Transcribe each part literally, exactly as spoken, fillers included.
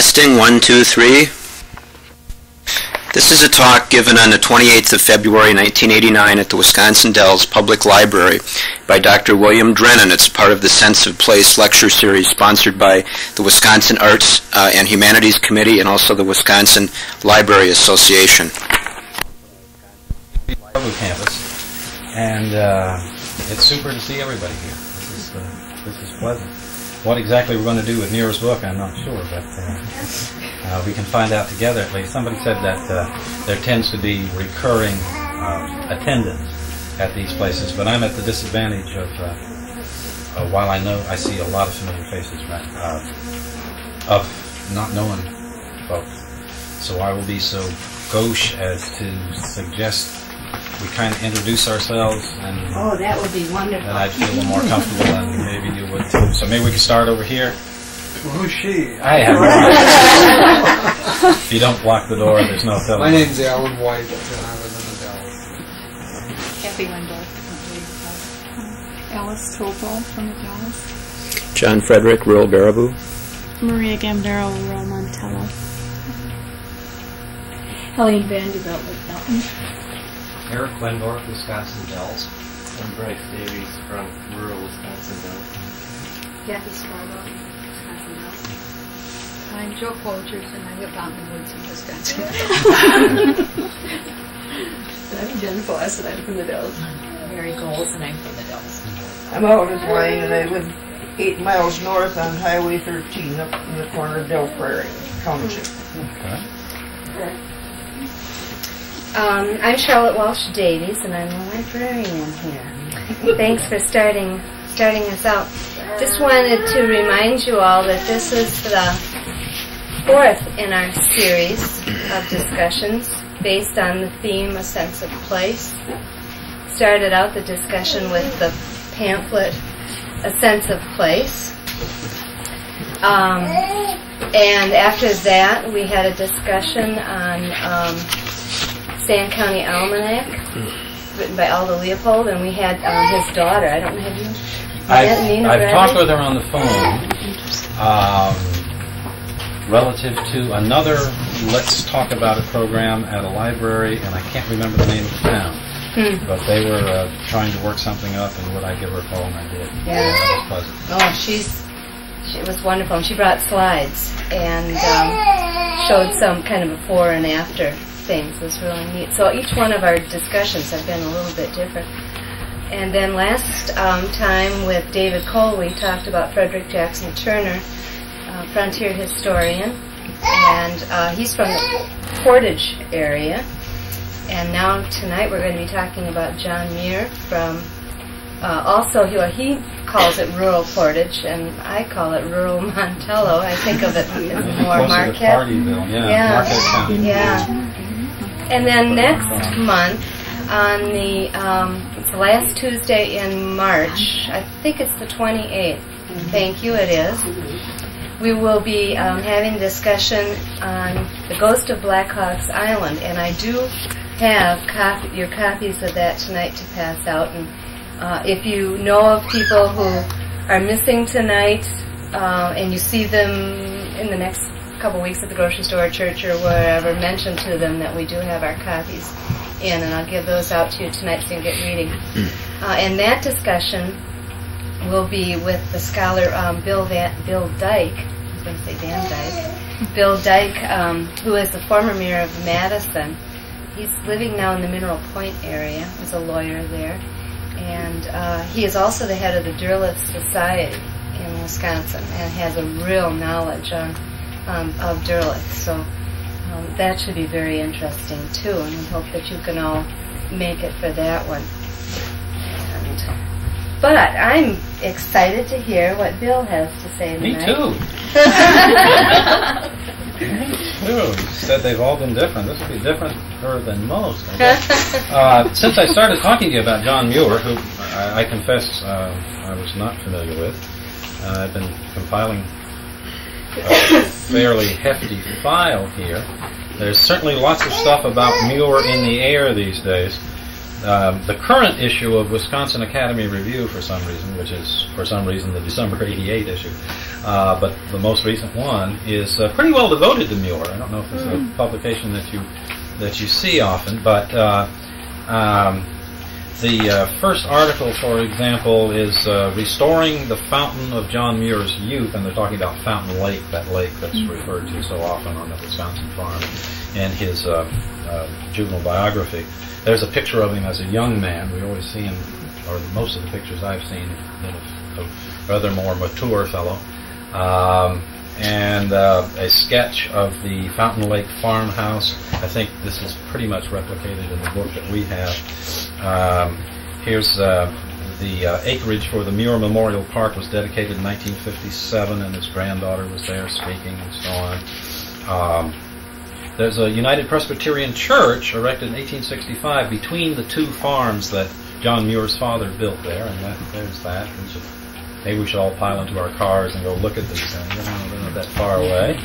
Testing, one, two, three. This is a talk given on the twenty-eighth of February nineteen eighty-nine at the Wisconsin Dells Public Library by Doctor William Drennan. It's part of the Sense of Place lecture series sponsored by the Wisconsin Arts uh, and Humanities Committee and also the Wisconsin Library Association. Public campus, and uh, it's super to see everybody here. This is, uh, this is pleasant. What exactly we're going to do with Muir's book, I'm not sure, but uh, uh, we can find out together at least. Somebody said that uh, there tends to be recurring uh, attendance at these places, but I'm at the disadvantage of, uh, uh, while I know I see a lot of familiar faces, right, uh, of not knowing folks. So I will be so gauche as to suggest we kind of introduce ourselves, and oh, that would be wonderful. And I'd feel a little more comfortable, and maybe you would too. So maybe we could start over here. Who's she? I have no idea. If you don't block the door, there's no telling. My name's Alan White, and I live in the Dallas. Kathy Wendell. Alice Tobol from the Dallas. John Frederick Rural Baraboo. Maria Gambaro Rural Montello. Helene Vanderbilt with Melton. Eric Glendorf, Wisconsin Dells. And Bryce Davies from rural Wisconsin Dells. Kathy Sparlow, Wisconsin Dells. I'm Joe Folgers, and I live out in the woods in Wisconsin. I'm Jen Foss, and I'm from the Dells. I'm Mary Goles, and I'm from the Dells. I'm Aldo Blaine, and I live eight miles north on Highway thirteen up in the corner of Del Prairie Township. Okay. Okay. Um, I'm Charlotte Walsh Davies, and I'm a librarian here. Thanks for starting starting us out. Just wanted to remind you all that this is the fourth in our series of discussions based on the theme A Sense of Place. Started out the discussion with the pamphlet A Sense of Place. Um, and after that, we had a discussion on Um, Sand County Almanac, written by Aldo Leopold, and we had um, his daughter. I don't know, have you? I've, Nina I've talked with her on the phone um, relative to another Let's Talk About It program at a library, and I can't remember the name of the town, hmm. but they were uh, trying to work something up, and would I give her a call, and I did. Yeah. Yeah, that was pleasant. Oh, she's, she was wonderful, and she brought slides, and um, showed some kind of before and after things. Was really neat. So each one of our discussions have been a little bit different. And then last um, time with David Cole, we talked about Frederick Jackson Turner, uh, frontier historian, and uh, he's from the Portage area. And now tonight we're going to be talking about John Muir from uh, also he, well, he calls it rural Portage, and I call it rural Montello. I think of it as more Marquette. Partyville, yeah. Yeah. Marquette County. Yeah. And then next month, on the um, it's the last Tuesday in March, I think it's the twenty-eighth, thank you, it is, we will be um, having a discussion on the Ghost of Blackhawks Island. And I do have copy, your copies of that tonight to pass out. And uh, if you know of people who are missing tonight uh, and you see them in the next couple weeks at the grocery store or church or wherever, mention to them that we do have our copies in, and I'll give those out to you tonight so you can get reading. Uh, and that discussion will be with the scholar um, Bill, Van, Bill Dyke, I was going to say Van Dyke, Bill Dyke, um, who is the former mayor of Madison. He's living now in the Mineral Point area, was a lawyer there, and uh, he is also the head of the Derleth Society in Wisconsin and has a real knowledge on Um, of Derleth, so um, that should be very interesting too, and we hope that you can all make it for that one. And, but I'm excited to hear what Bill has to say tonight. Me too. Me too. You said they've all been different. This will be differenter than most. I guess. uh, since I started talking to you about John Muir, who I, I confess uh, I was not familiar with, uh, I've been compiling a fairly hefty file here. There's certainly lots of stuff about Muir in the air these days. Um, the current issue of Wisconsin Academy Review, for some reason, which is for some reason the December eighty-eight issue, uh, but the most recent one is uh, pretty well devoted to Muir. I don't know if it's mm. a publication that you that you see often, but uh, um, the uh, first article, for example, is uh, restoring the fountain of John Muir's youth, and they're talking about Fountain Lake, that lake that's mm. referred to so often on the Wisconsin farm, and his uh, uh, juvenile biography. There's a picture of him as a young man. We always see him, or most of the pictures I've seen, of, of a rather more mature fellow. Um, and uh, a sketch of the Fountain Lake farmhouse. I think this is pretty much replicated in the book that we have. Um, here's uh, the uh, acreage for the Muir Memorial Park was dedicated in nineteen fifty-seven, and his granddaughter was there speaking and so on. Um, There's a United Presbyterian Church erected in eighteen sixty-five between the two farms that John Muir's father built there, and that, there's that. We should, maybe we should all pile into our cars and go look at this thing. They're not that far away.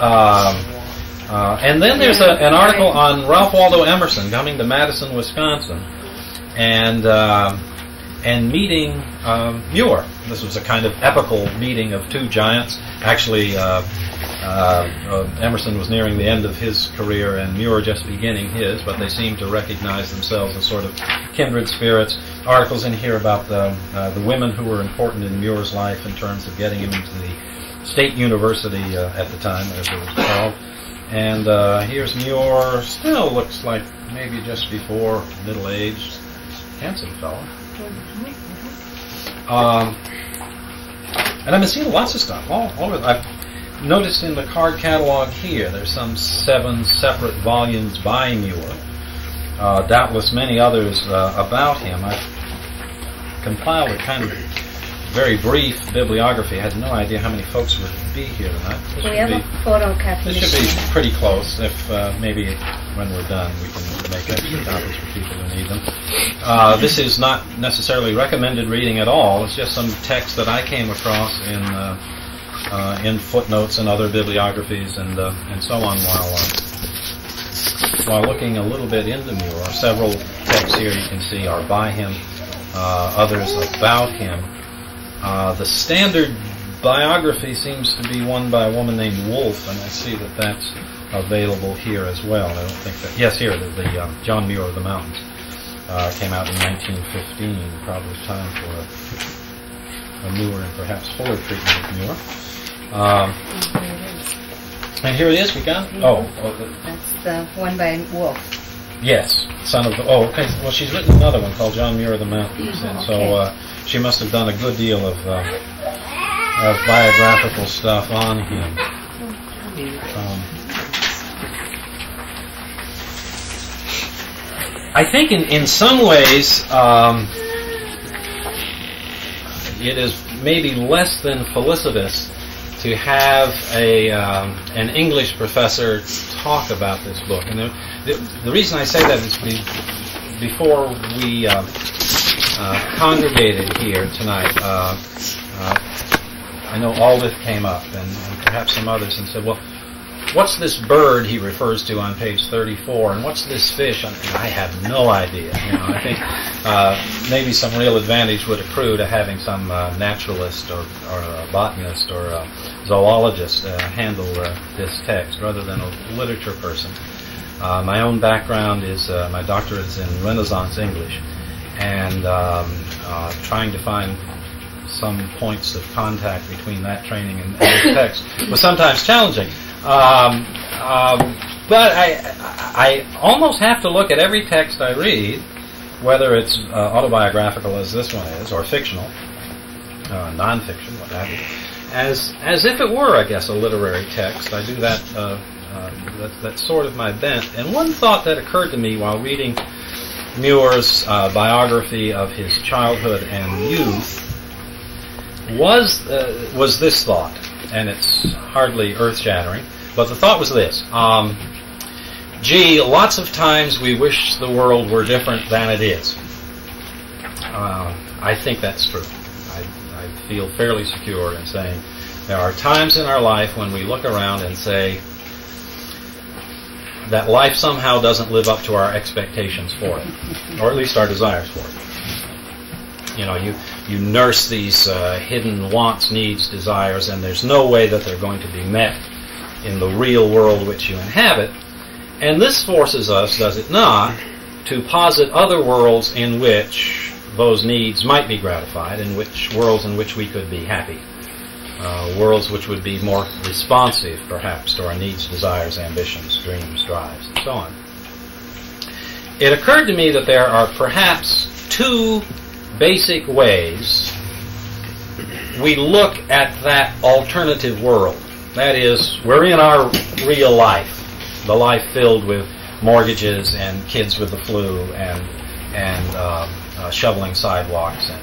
Um, uh, and then there's a, an article on Ralph Waldo Emerson coming to Madison, Wisconsin, and uh, and meeting um, Muir. This was a kind of epical meeting of two giants. Actually, uh, Uh, uh, Emerson was nearing the end of his career and Muir just beginning his, but they seemed to recognize themselves as sort of kindred spirits. Articles in here about the, uh, the women who were important in Muir's life in terms of getting him into the state university uh, at the time, as it was called. And uh, here's Muir, still looks like maybe just before middle-aged, handsome fellow. Um, and I've been seeing lots of stuff. All, all of, I've notice in the card catalog here, there's some seven separate volumes by Muir. Uh, doubtless many others uh, about him. I've compiled a kind of very brief bibliography. I had no idea how many folks would be here tonight. This we have be, a photocopy. This should be pretty close. If uh, maybe when we're done, we can make extra copies for people who need them. Uh, this is not necessarily recommended reading at all. It's just some text that I came across in. Uh, Uh, in footnotes and other bibliographies and uh, and so on, while uh, while looking a little bit into Muir. Several texts here you can see are by him, uh, others about him. Uh, the standard biography seems to be one by a woman named Wolfe, and I see that that's available here as well. I don't think that. Yes, here the, the uh, John Muir of the Mountains uh, came out in nineteen fifteen. Probably time for a, a newer and perhaps fuller treatment of Muir. Um, and here it is, we got, oh. That's the one by Wolfe. Yes, son of the, oh, okay, well she's written another one called John Muir of the Mountains, mm-hmm. and so uh, she must have done a good deal of, uh, of biographical stuff on him. Um, I think in, in some ways, um, it is maybe less than felicitous to have a um, an English professor talk about this book, and the, the, the reason I say that is be, before we uh, uh, congregated here tonight, uh, uh, I know Aldith came up and, and perhaps some others and said, "Well, what's this bird he refers to on page thirty-four, and what's this fish?" And I have no idea. You know, I think uh, maybe some real advantage would accrue to having some uh, naturalist or, or a botanist or a zoologist uh, handle uh, this text rather than a literature person. Uh, my own background is uh, my doctorate is in Renaissance English, and um, uh, trying to find some points of contact between that training and this text was sometimes challenging. Um, um, but I, I almost have to look at every text I read, whether it's uh, autobiographical as this one is, or fictional, uh, non-fiction, what have you, as as if it were, I guess, a literary text. I do that. Uh, uh, that that's sort of my bent. And one thought that occurred to me while reading Muir's uh, biography of his childhood and youth was uh, was this thought. And it's hardly earth-shattering, but the thought was this. Um, gee, lots of times we wish the world were different than it is. Uh, I think that's true. I, I feel fairly secure in saying there are times in our life when we look around and say, that life somehow doesn't live up to our expectations for it, or at least our desires for it. You know, you, you nurse these uh, hidden wants, needs, desires, and there's no way that they're going to be met in the real world which you inhabit. And this forces us, does it not, to posit other worlds in which those needs might be gratified, in which worlds in which we could be happy. Uh, worlds which would be more responsive, perhaps, to our needs, desires, ambitions, dreams, drives, and so on. It occurred to me that there are perhaps two basic ways we look at that alternative world. That is, we're in our real life, the life filled with mortgages and kids with the flu and, and uh, uh, shoveling sidewalks and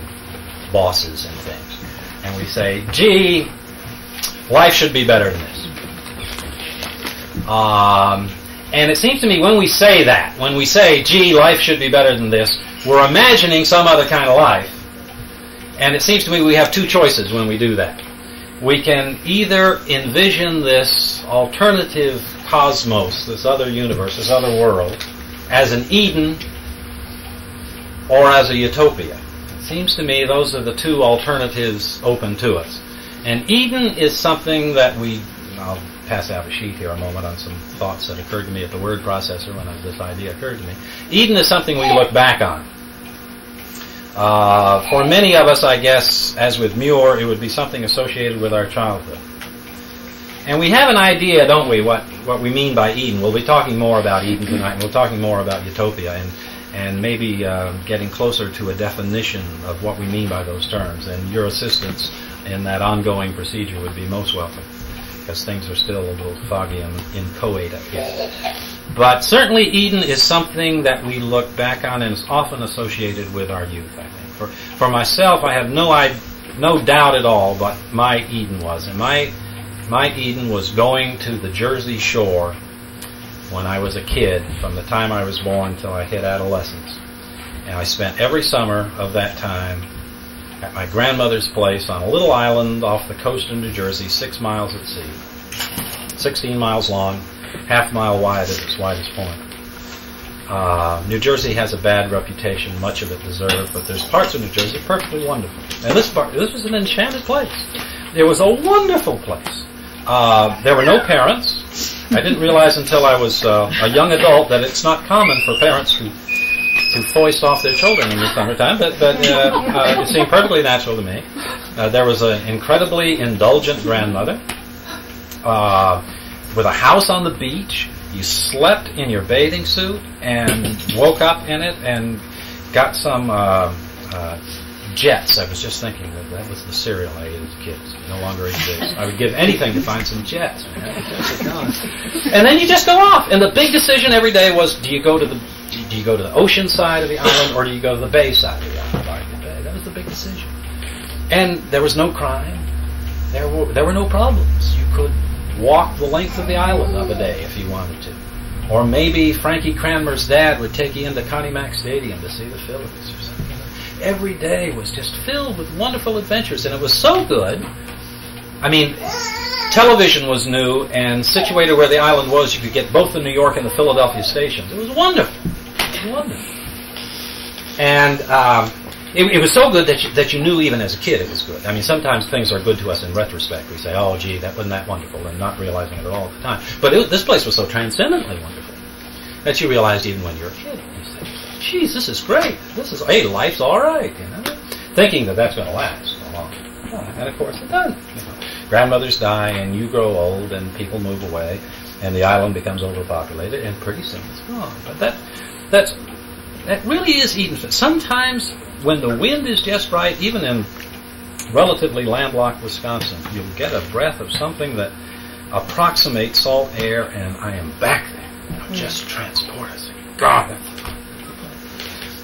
bosses and things. And we say, gee, life should be better than this. Um, and it seems to me when we say that, when we say, gee, life should be better than this, we're imagining some other kind of life. And it seems to me we have two choices when we do that. We can either envision this alternative cosmos, this other universe, this other world, as an Eden or as a utopia. Seems to me those are the two alternatives open to us. And Eden is something that we, I'll pass out a sheet here a moment on some thoughts that occurred to me at the word processor when this idea occurred to me. Eden is something we look back on. Uh, for many of us, I guess, as with Muir, it would be something associated with our childhood. And we have an idea, don't we, what, what we mean by Eden. We'll be talking more about Eden tonight, and we'll be talking more about utopia. And and maybe uh, getting closer to a definition of what we mean by those terms. And your assistance in that ongoing procedure would be most welcome, because things are still a little foggy and inchoate, I guess. But certainly Eden is something that we look back on and is often associated with our youth, I think. For, for myself, I have no, I, no doubt at all what my Eden was. And my, my Eden was going to the Jersey Shore when I was a kid, from the time I was born till I hit adolescence. And I spent every summer of that time at my grandmother's place on a little island off the coast of New Jersey, six miles at sea, sixteen miles long, half mile wide at its widest point. Uh, New Jersey has a bad reputation, much of it deserved, but there's parts of New Jersey perfectly wonderful. And this part, this was an enchanted place. It was a wonderful place. Uh, there were no parents. I didn't realize until I was uh, a young adult that it's not common for parents to, to foist off their children in the summertime, but, but uh, uh, it seemed perfectly natural to me. Uh, there was an incredibly indulgent grandmother uh, with a house on the beach. You slept in your bathing suit and woke up in it and got some uh, uh, Jets. I was just thinking that that was the cereal I ate as kids. It no longer exists. I would give anything to find some Jets. And then you just go off. And the big decision every day was: do you go to the do you go to the ocean side of the island, or do you go to the bay side of the island? That was the big decision. And there was no crime. There were there were no problems. You could walk the length of the island of a day if you wanted to. Or maybe Frankie Cranmer's dad would take you into Connie Mack Stadium to see the Phillies or something. Every day was just filled with wonderful adventures, and it was so good. I mean, television was new, and situated where the island was, you could get both the New York and the Philadelphia stations. It was wonderful. It was wonderful. And um, it, it was so good that you, that you knew even as a kid it was good. I mean, sometimes things are good to us in retrospect. We say, oh, gee, that wasn't that wonderful, and not realizing it all at the time. But it, this place was so transcendently wonderful that you realized even when you were a kid. Geez, this is great. This is, hey, life's all right, you know. Thinking that that's going to last a long time. And of course it doesn't. You know. Grandmothers die, and you grow old, and people move away, and the island becomes overpopulated, and pretty soon it's gone. But that, that's, that really is Eden. Sometimes when the wind is just right, even in relatively landlocked Wisconsin, you'll get a breath of something that approximates salt air, and I am back there. It'll just transport us. God.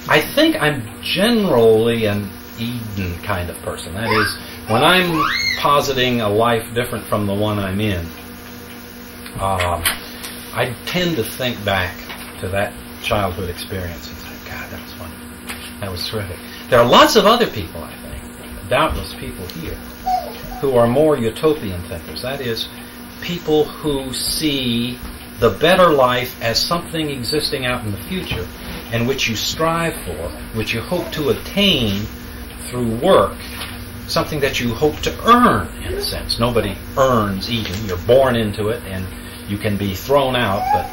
I think I'm generally an Eden kind of person. That is, when I'm positing a life different from the one I'm in, um, I tend to think back to that childhood experience and say, God, that was wonderful. That was terrific. There are lots of other people, I think, doubtless people here, who are more utopian thinkers. That is, people who see the better life as something existing out in the future, and which you strive for, which you hope to attain through work, something that you hope to earn, in a sense. Nobody earns eating. You're born into it, and you can be thrown out, but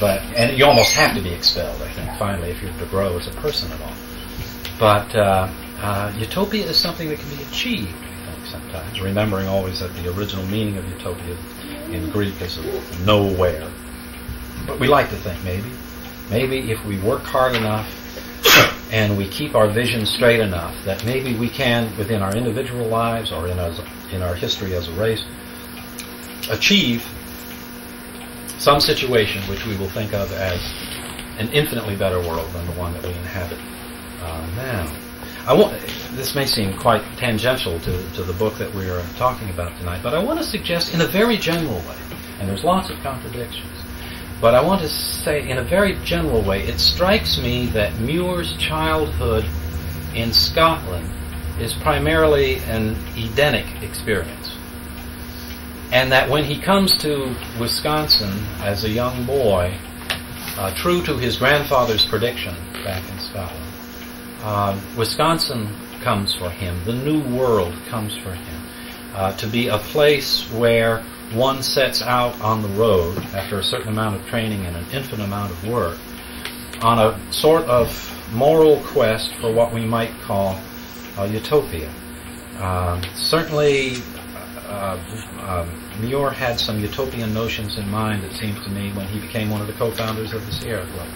but and you almost have to be expelled, I think, finally, if you're to grow as a person at all. But uh, uh, utopia is something that can be achieved, I think, sometimes, remembering always that the original meaning of utopia in Greek is nowhere. But we like to think, maybe, maybe if we work hard enough and we keep our vision straight enough, that maybe we can, within our individual lives or in, as, in our history as a race, achieve some situation which we will think of as an infinitely better world than the one that we inhabit uh, now. I want, this may seem quite tangential to, to the book that we are talking about tonight, but I want to suggest in a very general way, and there's lots of contradictions, but I want to say in a very general way, it strikes me that Muir's childhood in Scotland is primarily an Edenic experience. And that when he comes to Wisconsin as a young boy, uh, true to his grandfather's prediction back in Scotland, uh, Wisconsin comes for him, the New World comes for him, uh, to be a place where one sets out on the road after a certain amount of training and an infinite amount of work on a sort of moral quest for what we might call uh, utopia. Uh, certainly, Uh, uh, Muir had some utopian notions in mind, it seems to me, when he became one of the co-founders of the Sierra Club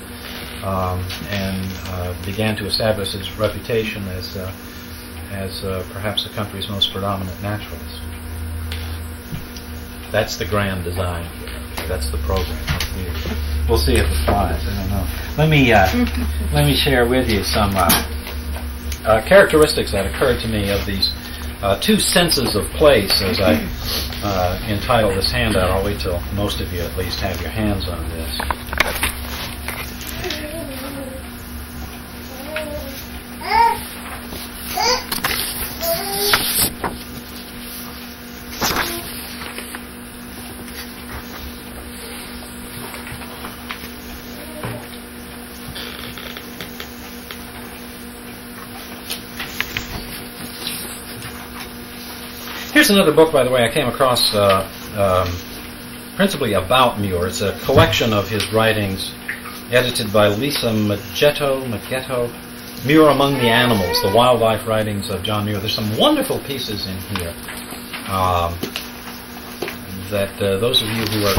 um, and uh, began to establish his reputation as, uh, as uh, perhaps the country's most predominant naturalist. That's the grand design here. That's the program. We'll see if it flies. I don't know. Let me uh, let me share with you some uh, uh, characteristics that occurred to me of these. Uh, two senses of place, as I uh, entitle this handout. I'll wait till most of you at least have your hands on this. Another book, by the way, I came across uh, um, principally about Muir. It's a collection of his writings edited by Lisa Maggetto, Maggetto, Muir Among the Animals, the wildlife writings of John Muir. There's some wonderful pieces in here um, that uh, those of you who are,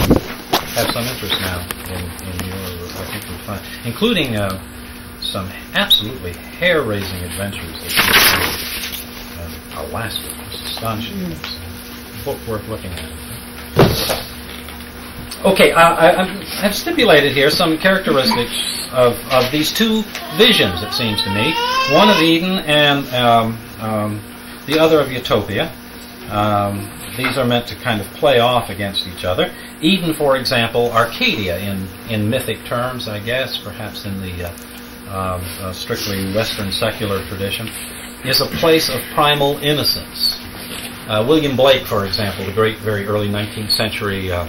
have some interest now in, in Muir, I think you'll find, including uh, some absolutely hair-raising adventures that Alaska. It's astonishing. It's a book worth looking at. Okay, I, I, I've, I've stipulated here some characteristics of, of these two visions, it seems to me. One of Eden and um, um, the other of Utopia. Um, these are meant to kind of play off against each other. Eden, for example, Arcadia in, in mythic terms, I guess, perhaps in the uh, uh, uh, strictly Western secular tradition, is a place of primal innocence. Uh, William Blake, for example, the great, very early nineteenth century uh,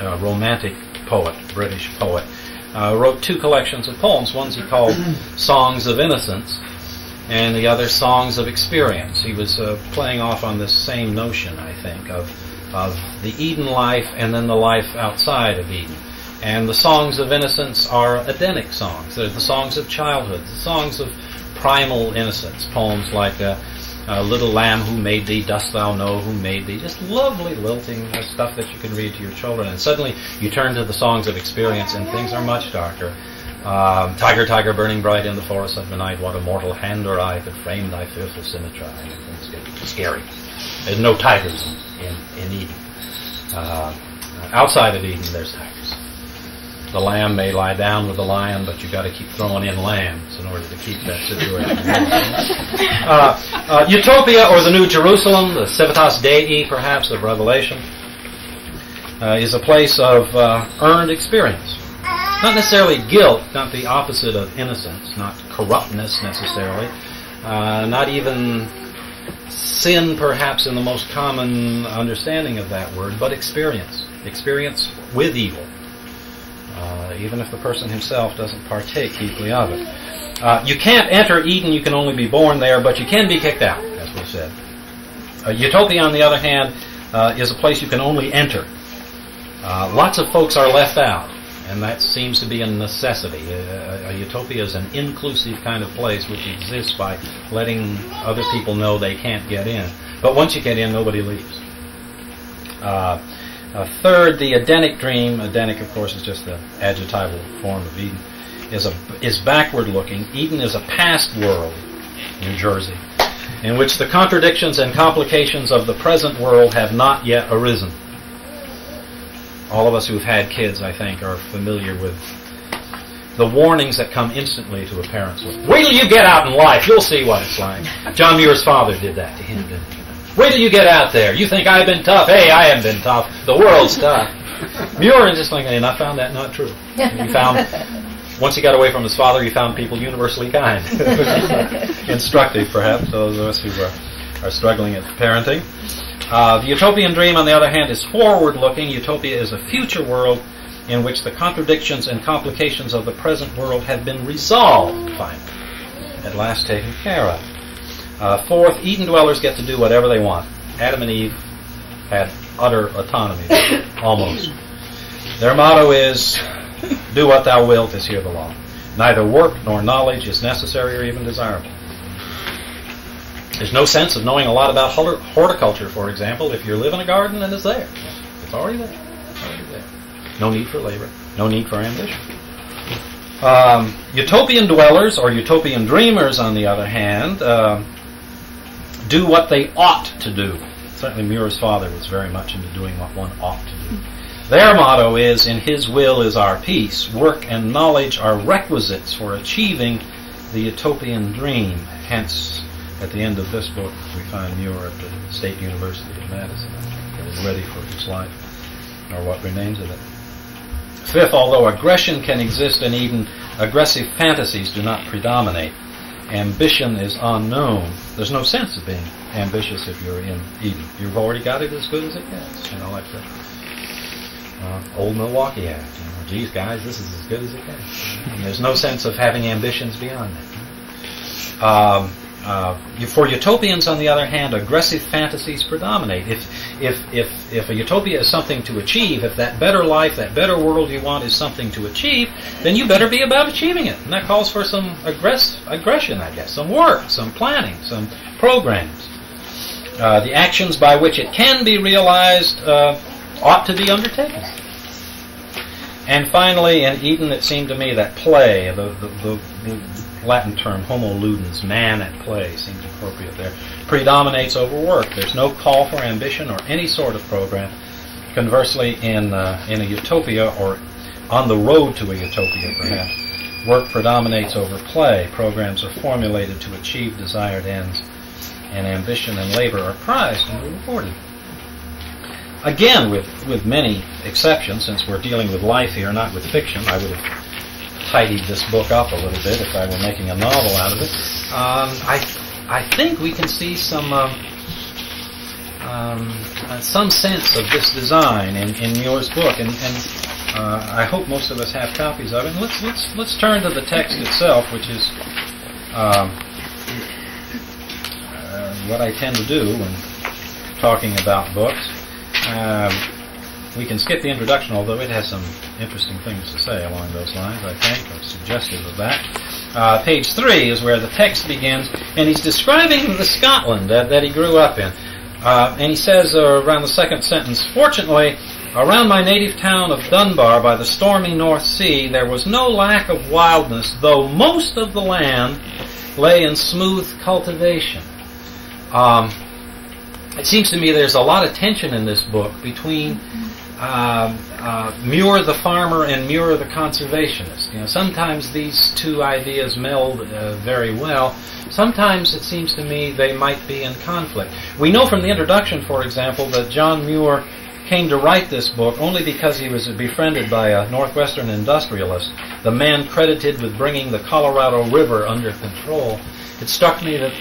uh, romantic poet, British poet, uh, wrote two collections of poems. One he called Songs of Innocence, and the other Songs of Experience. He was uh, playing off on this same notion, I think, of, of the Eden life and then the life outside of Eden. And the Songs of Innocence are Edenic songs. They're the songs of childhood, the songs of primal innocence, poems like uh, uh, Little Lamb, Who Made Thee? Dost Thou Know Who Made Thee? Just lovely, lilting stuff that you can read to your children. And suddenly you turn to the Songs of Experience and things are much darker. Um, tiger, tiger, burning bright in the forest of the night, what a mortal hand or eye could frame thy fearful symmetry. And things get scary. There's no tigers in, in Eden. Uh, outside of Eden, there's tigers. The lamb may lie down with the lion, but you've got to keep throwing in lambs in order to keep that situation. uh, uh, Utopia, or the New Jerusalem, the Civitas Dei, perhaps, of Revelation, uh, is a place of uh, earned experience. Not necessarily guilt, not the opposite of innocence, not corruptness necessarily, uh, not even sin, perhaps, in the most common understanding of that word, but experience. experience with evil, uh, even if the person himself doesn't partake deeply of it. Uh, you can't enter Eden, you can only be born there, but you can be kicked out, as we said. Uh, utopia, on the other hand, uh, is a place you can only enter. Uh, lots of folks are left out, and that seems to be a necessity. A, a, a utopia is an inclusive kind of place which exists by letting other people know they can't get in. But once you get in, nobody leaves. Uh, uh, third, the Edenic dream. Edenic, of course, is just the adjectival form of Eden. Is, a, is backward-looking. Eden is a past world, New Jersey, in which the contradictions and complications of the present world have not yet arisen. All of us who've had kids, I think, are familiar with the warnings that come instantly to a parent's life. Wait till you get out in life, you'll see what it's like. John Muir's father did that to him, didn't he? Wait till you get out there. You think I've been tough? Hey, I haven't been tough. The world's tough. Muir is just like, and I found that not true. He found, once he got away from his father, he found people universally kind. Instructive, perhaps, those of us who are, are struggling at parenting. Uh, the utopian dream, on the other hand, is forward-looking. Utopia is a future world in which the contradictions and complications of the present world have been resolved, finally, at last taken care of. Uh, fourth, Eden dwellers get to do whatever they want. Adam and Eve had utter autonomy, almost. Their motto is, do what thou wilt is here the law. Neither work nor knowledge is necessary or even desirable. There's no sense of knowing a lot about horticulture, for example, if you live in a garden and it's there. It's already there. It's already there. No need for labor. No need for ambition. Um, utopian dwellers, or utopian dreamers, on the other hand, uh, do what they ought to do. Certainly Muir's father was very much into doing what one ought to do. Their motto is, in his will is our peace. Work and knowledge are requisites for achieving the utopian dream. Hence, at the end of this book, we find Muir at the State University of Madison, getting ready for his life, or what remains of it. Fifth, although aggression can exist in Eden, aggressive fantasies do not predominate. Ambition is unknown. There's no sense of being ambitious if you're in Eden. You've already got it as good as it gets, you know, like that. Uh, old Milwaukee Act. You know, geez, guys, this is as good as it gets. And there's no sense of having ambitions beyond that. Um, uh, for utopians, on the other hand, aggressive fantasies predominate. If, if, if, if a utopia is something to achieve, if that better life, that better world you want is something to achieve, then you better be about achieving it. And that calls for some aggress aggression, I guess, some work, some planning, some programs. Uh, the actions by which it can be realized uh, ought to be undertaken. And finally, in Eden, it seemed to me that play, the, the, the Latin term homo ludens, man at play, seems appropriate there, predominates over work. There's no call for ambition or any sort of program. Conversely, in, uh, in a utopia, or on the road to a utopia perhaps, work predominates over play. Programs are formulated to achieve desired ends, and ambition and labor are prized and rewarded. Again, with, with many exceptions, since we're dealing with life here, not with fiction. I would have tidied this book up a little bit if I were making a novel out of it. Um, I, I think we can see some, uh, um, uh, some sense of this design in, in Muir's book, and, and uh, I hope most of us have copies of it. And let's, let's, let's turn to the text itself, which is um, uh, what I tend to do when talking about books. Um, we can skip the introduction, although it has some interesting things to say along those lines, I think, or suggestive of that. Uh, page three is where the text begins, and he's describing the Scotland that, that he grew up in. Uh, and he says uh, around the second sentence, "Fortunately, around my native town of Dunbar by the stormy North Sea, there was no lack of wildness, though most of the land lay in smooth cultivation." Um... It seems to me there's a lot of tension in this book between uh, uh, Muir the farmer and Muir the conservationist. You know, sometimes these two ideas meld uh, very well. Sometimes it seems to me they might be in conflict. We know from the introduction, for example, that John Muir came to write this book only because he was befriended by a Northwestern industrialist, the man credited with bringing the Colorado River under control. It struck me that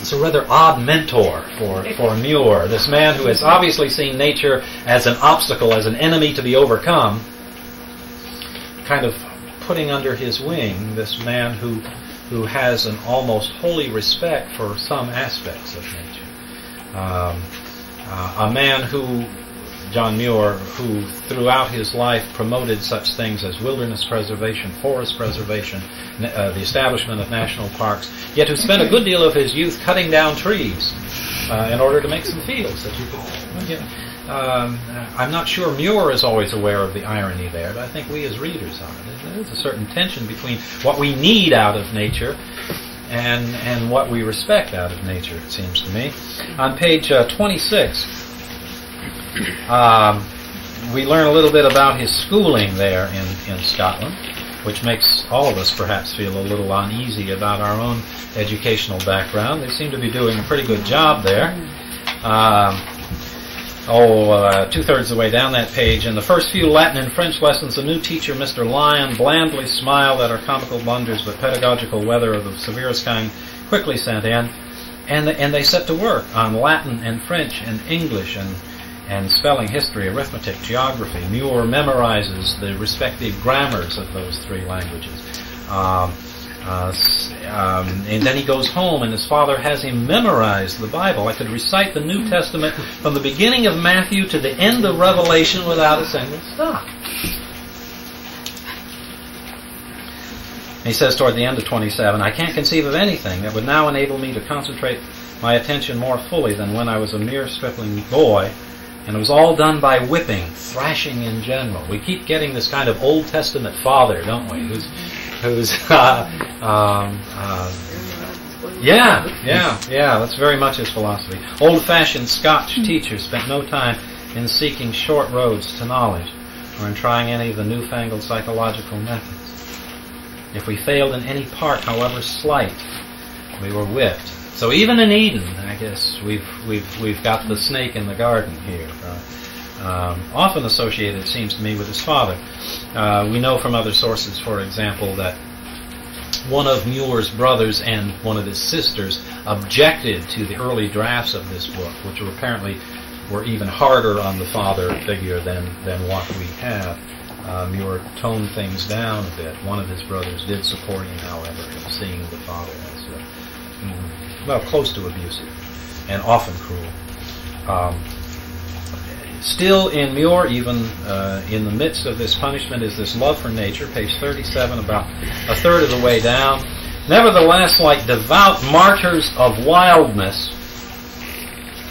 It's a rather odd mentor for, for Muir, this man who has obviously seen nature as an obstacle, as an enemy to be overcome, kind of putting under his wing this man who, who has an almost holy respect for some aspects of nature. Um, uh, a man who, John Muir, who throughout his life promoted such things as wilderness preservation, forest preservation, uh, the establishment of national parks, yet who spent a good deal of his youth cutting down trees uh, in order to make some fields that you could, you know. Um, I'm not sure Muir is always aware of the irony there, but I think we as readers are. There's a certain tension between what we need out of nature and, and what we respect out of nature, it seems to me. On page uh, twenty-six, Um, we learn a little bit about his schooling there in, in Scotland, which makes all of us perhaps feel a little uneasy about our own educational background. They seem to be doing a pretty good job there. Um, oh, uh, two-thirds of the way down that page, in the first few Latin and French lessons, the new teacher, Mister Lyon, blandly smiled at our comical blunders, but pedagogical weather of the severest kind quickly sent in, and, and they set to work on Latin and French and English and and spelling, history, arithmetic, geography. Muir memorizes the respective grammars of those three languages. Um, uh, um, and then he goes home, and his father has him memorize the Bible. I could recite the New Testament from the beginning of Matthew to the end of Revelation without a single stop. He says toward the end of twenty-seven, I can't conceive of anything that would now enable me to concentrate my attention more fully than when I was a mere stripling boy. And it was all done by whipping, thrashing in general. We keep getting this kind of Old Testament father, don't we? Who's, who's, uh, um, uh, yeah, yeah, yeah. That's very much his philosophy. Old-fashioned Scotch teachers spent no time in seeking short roads to knowledge, or in trying any of the newfangled psychological methods. If we failed in any part, however slight, we were whipped. So even in Eden, I guess we've we've we've got the snake in the garden here. Uh, um, often associated, it seems to me, with his father. Uh, we know from other sources, for example, that one of Muir's brothers and one of his sisters objected to the early drafts of this book, which were apparently were even harder on the father figure than than what we have. Uh, Muir toned things down a bit. One of his brothers did support him, however, in seeing the father as a mm, well, close to abusive and often cruel. Um, still in Muir, even uh, in the midst of this punishment, is this love for nature, page thirty-seven, about a third of the way down. Nevertheless, like devout martyrs of wildness,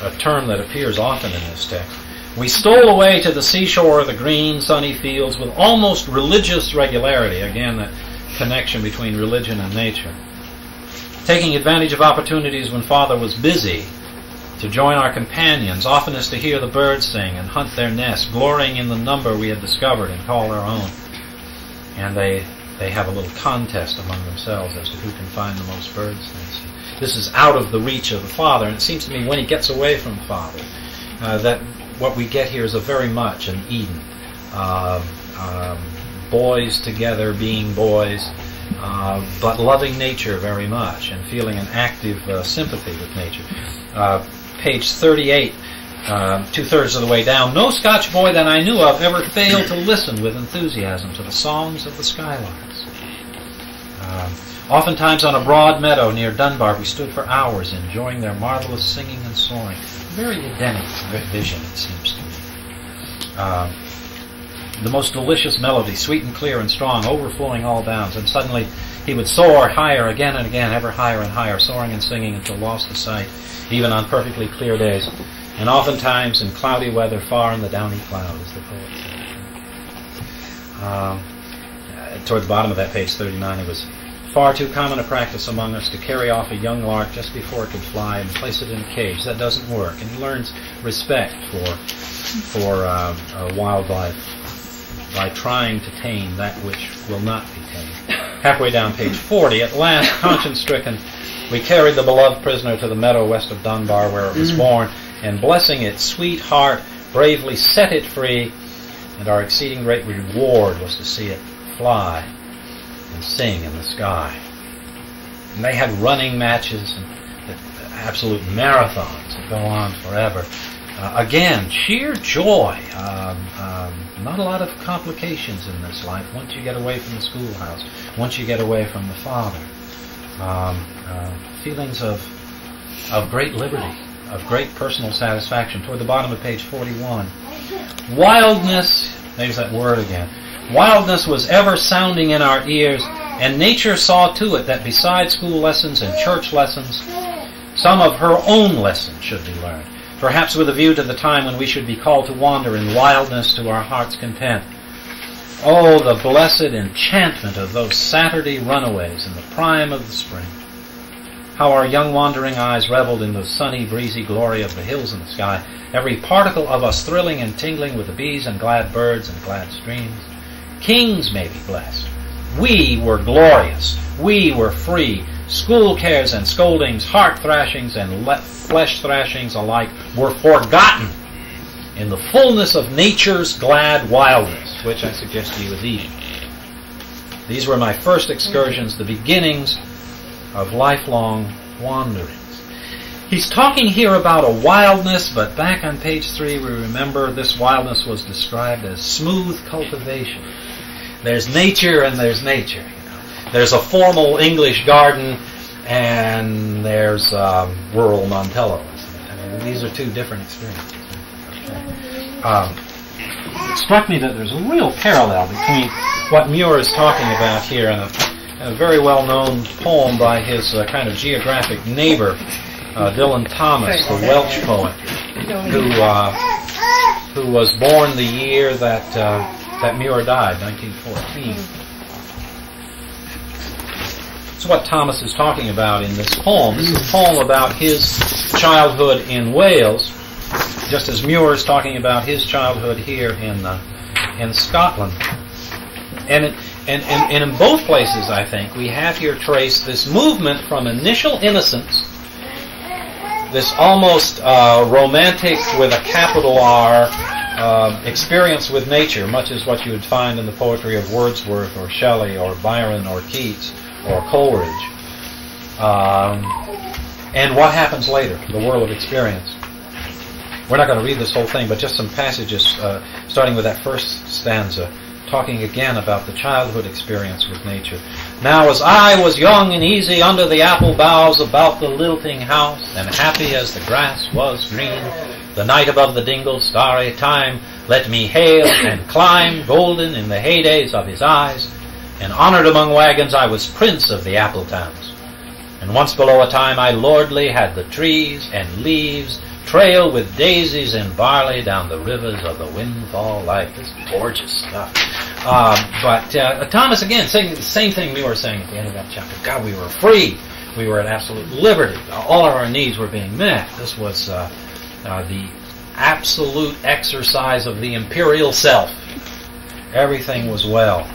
a term that appears often in this text, we stole away to the seashore of the green, sunny fields with almost religious regularity. Again, that connection between religion and nature. Taking advantage of opportunities when father was busy to join our companions, oftenest to hear the birds sing and hunt their nests, glorying in the number we had discovered and called our own. And they, they have a little contest among themselves as to who can find the most birds' nests. This is out of the reach of the father, and it seems to me when he gets away from father, uh, that what we get here is a very much an Eden. Uh, um, boys together being boys, Uh, but loving nature very much and feeling an active uh, sympathy with nature. Uh, page thirty-eight, uh, two-thirds of the way down, no Scotch boy that I knew of ever failed to listen with enthusiasm to the songs of the skylarks. Uh, oftentimes on a broad meadow near Dunbar, we stood for hours enjoying their marvelous singing and soaring. Very Edenic vision, it seems to me. Uh, The most delicious melody, sweet and clear and strong, overflowing all bounds. And suddenly he would soar higher again and again, ever higher and higher, soaring and singing until lost to sight, even on perfectly clear days. And oftentimes in cloudy weather, far in the downy cloud, as the poet said. Um, toward the bottom of that page, thirty-nine, it was far too common a practice among us to carry off a young lark just before it could fly and place it in a cage. That doesn't work. And he learns respect for, for um, uh, wildlife by trying to tame that which will not be tamed. Halfway down page forty, at last, conscience-stricken, we carried the beloved prisoner to the meadow west of Dunbar where it was born, and blessing its sweet heart, bravely set it free, and our exceeding great reward was to see it fly and sing in the sky. And they had running matches, and absolute marathons that go on forever. Uh, again, sheer joy. Um, um, not a lot of complications in this life once you get away from the schoolhouse, once you get away from the father. Um, uh, feelings of, of great liberty, of great personal satisfaction. Toward the bottom of page forty-one. Wildness, there's that word again. Wildness was ever sounding in our ears, and nature saw to it that besides school lessons and church lessons, some of her own lessons should be learned, perhaps with a view to the time when we should be called to wander in wildness to our heart's content. Oh, the blessed enchantment of those Saturday runaways in the prime of the spring. How our young wandering eyes reveled in the sunny, breezy glory of the hills in the sky, every particle of us thrilling and tingling with the bees and glad birds and glad streams. Kings may be blessed. We were glorious. We were free. School cares and scoldings, heart thrashings and le- flesh thrashings alike were forgotten in the fullness of nature's glad wildness, which I suggest to you is Eden. These were my first excursions, the beginnings of lifelong wanderings. He's talking here about a wildness, but back on page three, we remember this wildness was described as smooth cultivation. There's nature and there's nature. There's a formal English garden, and there's um, rural Montello. I mean, these are two different experiences. Okay. Um, it struck me that there's a real parallel between what Muir is talking about here and a, a very well-known poem by his uh, kind of geographic neighbor, uh, Dylan Thomas, the Welsh poet, who uh, who was born the year that uh, that Muir died, nineteen fourteen. That's what Thomas is talking about in this poem. This is a poem about his childhood in Wales, just as Muir is talking about his childhood here in uh, in Scotland. And, it, and, and, and in both places, I think, we have here traced this movement from initial innocence, this almost uh, romantic with a capital R uh, experience with nature, much as what you would find in the poetry of Wordsworth or Shelley or Byron or Keats, or Coleridge, um, and what happens later, the world of experience. We're not going to read this whole thing, but just some passages, uh, starting with that first stanza, talking again about the childhood experience with nature. Now as I was young and easy under the apple boughs about the lilting house, and happy as the grass was green, the night above the dingle starry time, let me hail and climb, golden in the heydays of his eyes, and honored among wagons I was prince of the apple towns. And once below a time I lordly had the trees and leaves trail with daisies and barley down the rivers of the windfall light. This gorgeous stuff. Um, but uh, Thomas, again, saying the same thing we were saying at the end of that chapter. God, we were free. We were at absolute liberty. All of our needs were being met. This was uh, uh, the absolute exercise of the imperial self. Everything was well.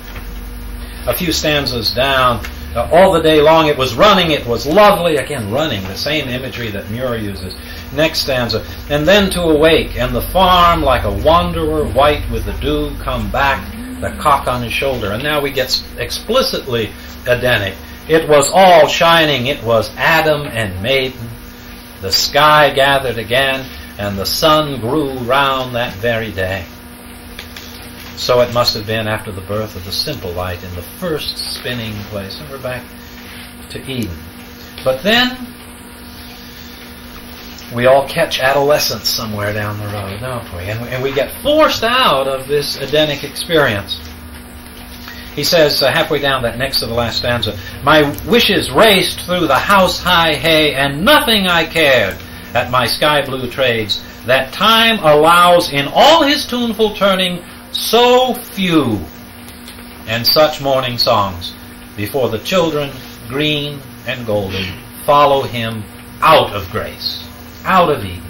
A few stanzas down, uh, all the day long it was running, it was lovely. Again, running, the same imagery that Muir uses. Next stanza, and then to awake, and the farm like a wanderer white with the dew come back, the cock on his shoulder. And now we get explicitly Edenic. It was all shining, it was Adam and maiden. The sky gathered again, and the sun grew round that very day. So it must have been after the birth of the simple light in the first spinning place. And we're back to Eden. But then we all catch adolescence somewhere down the road, don't we? And we, and we get forced out of this Edenic experience. He says, uh, halfway down that next to the last stanza, my wishes raced through the house-high hay, and nothing I cared at my sky-blue trades. That time allows in all his tuneful turning so few and such morning songs before the children, green and golden, follow him out of grace, out of Eden,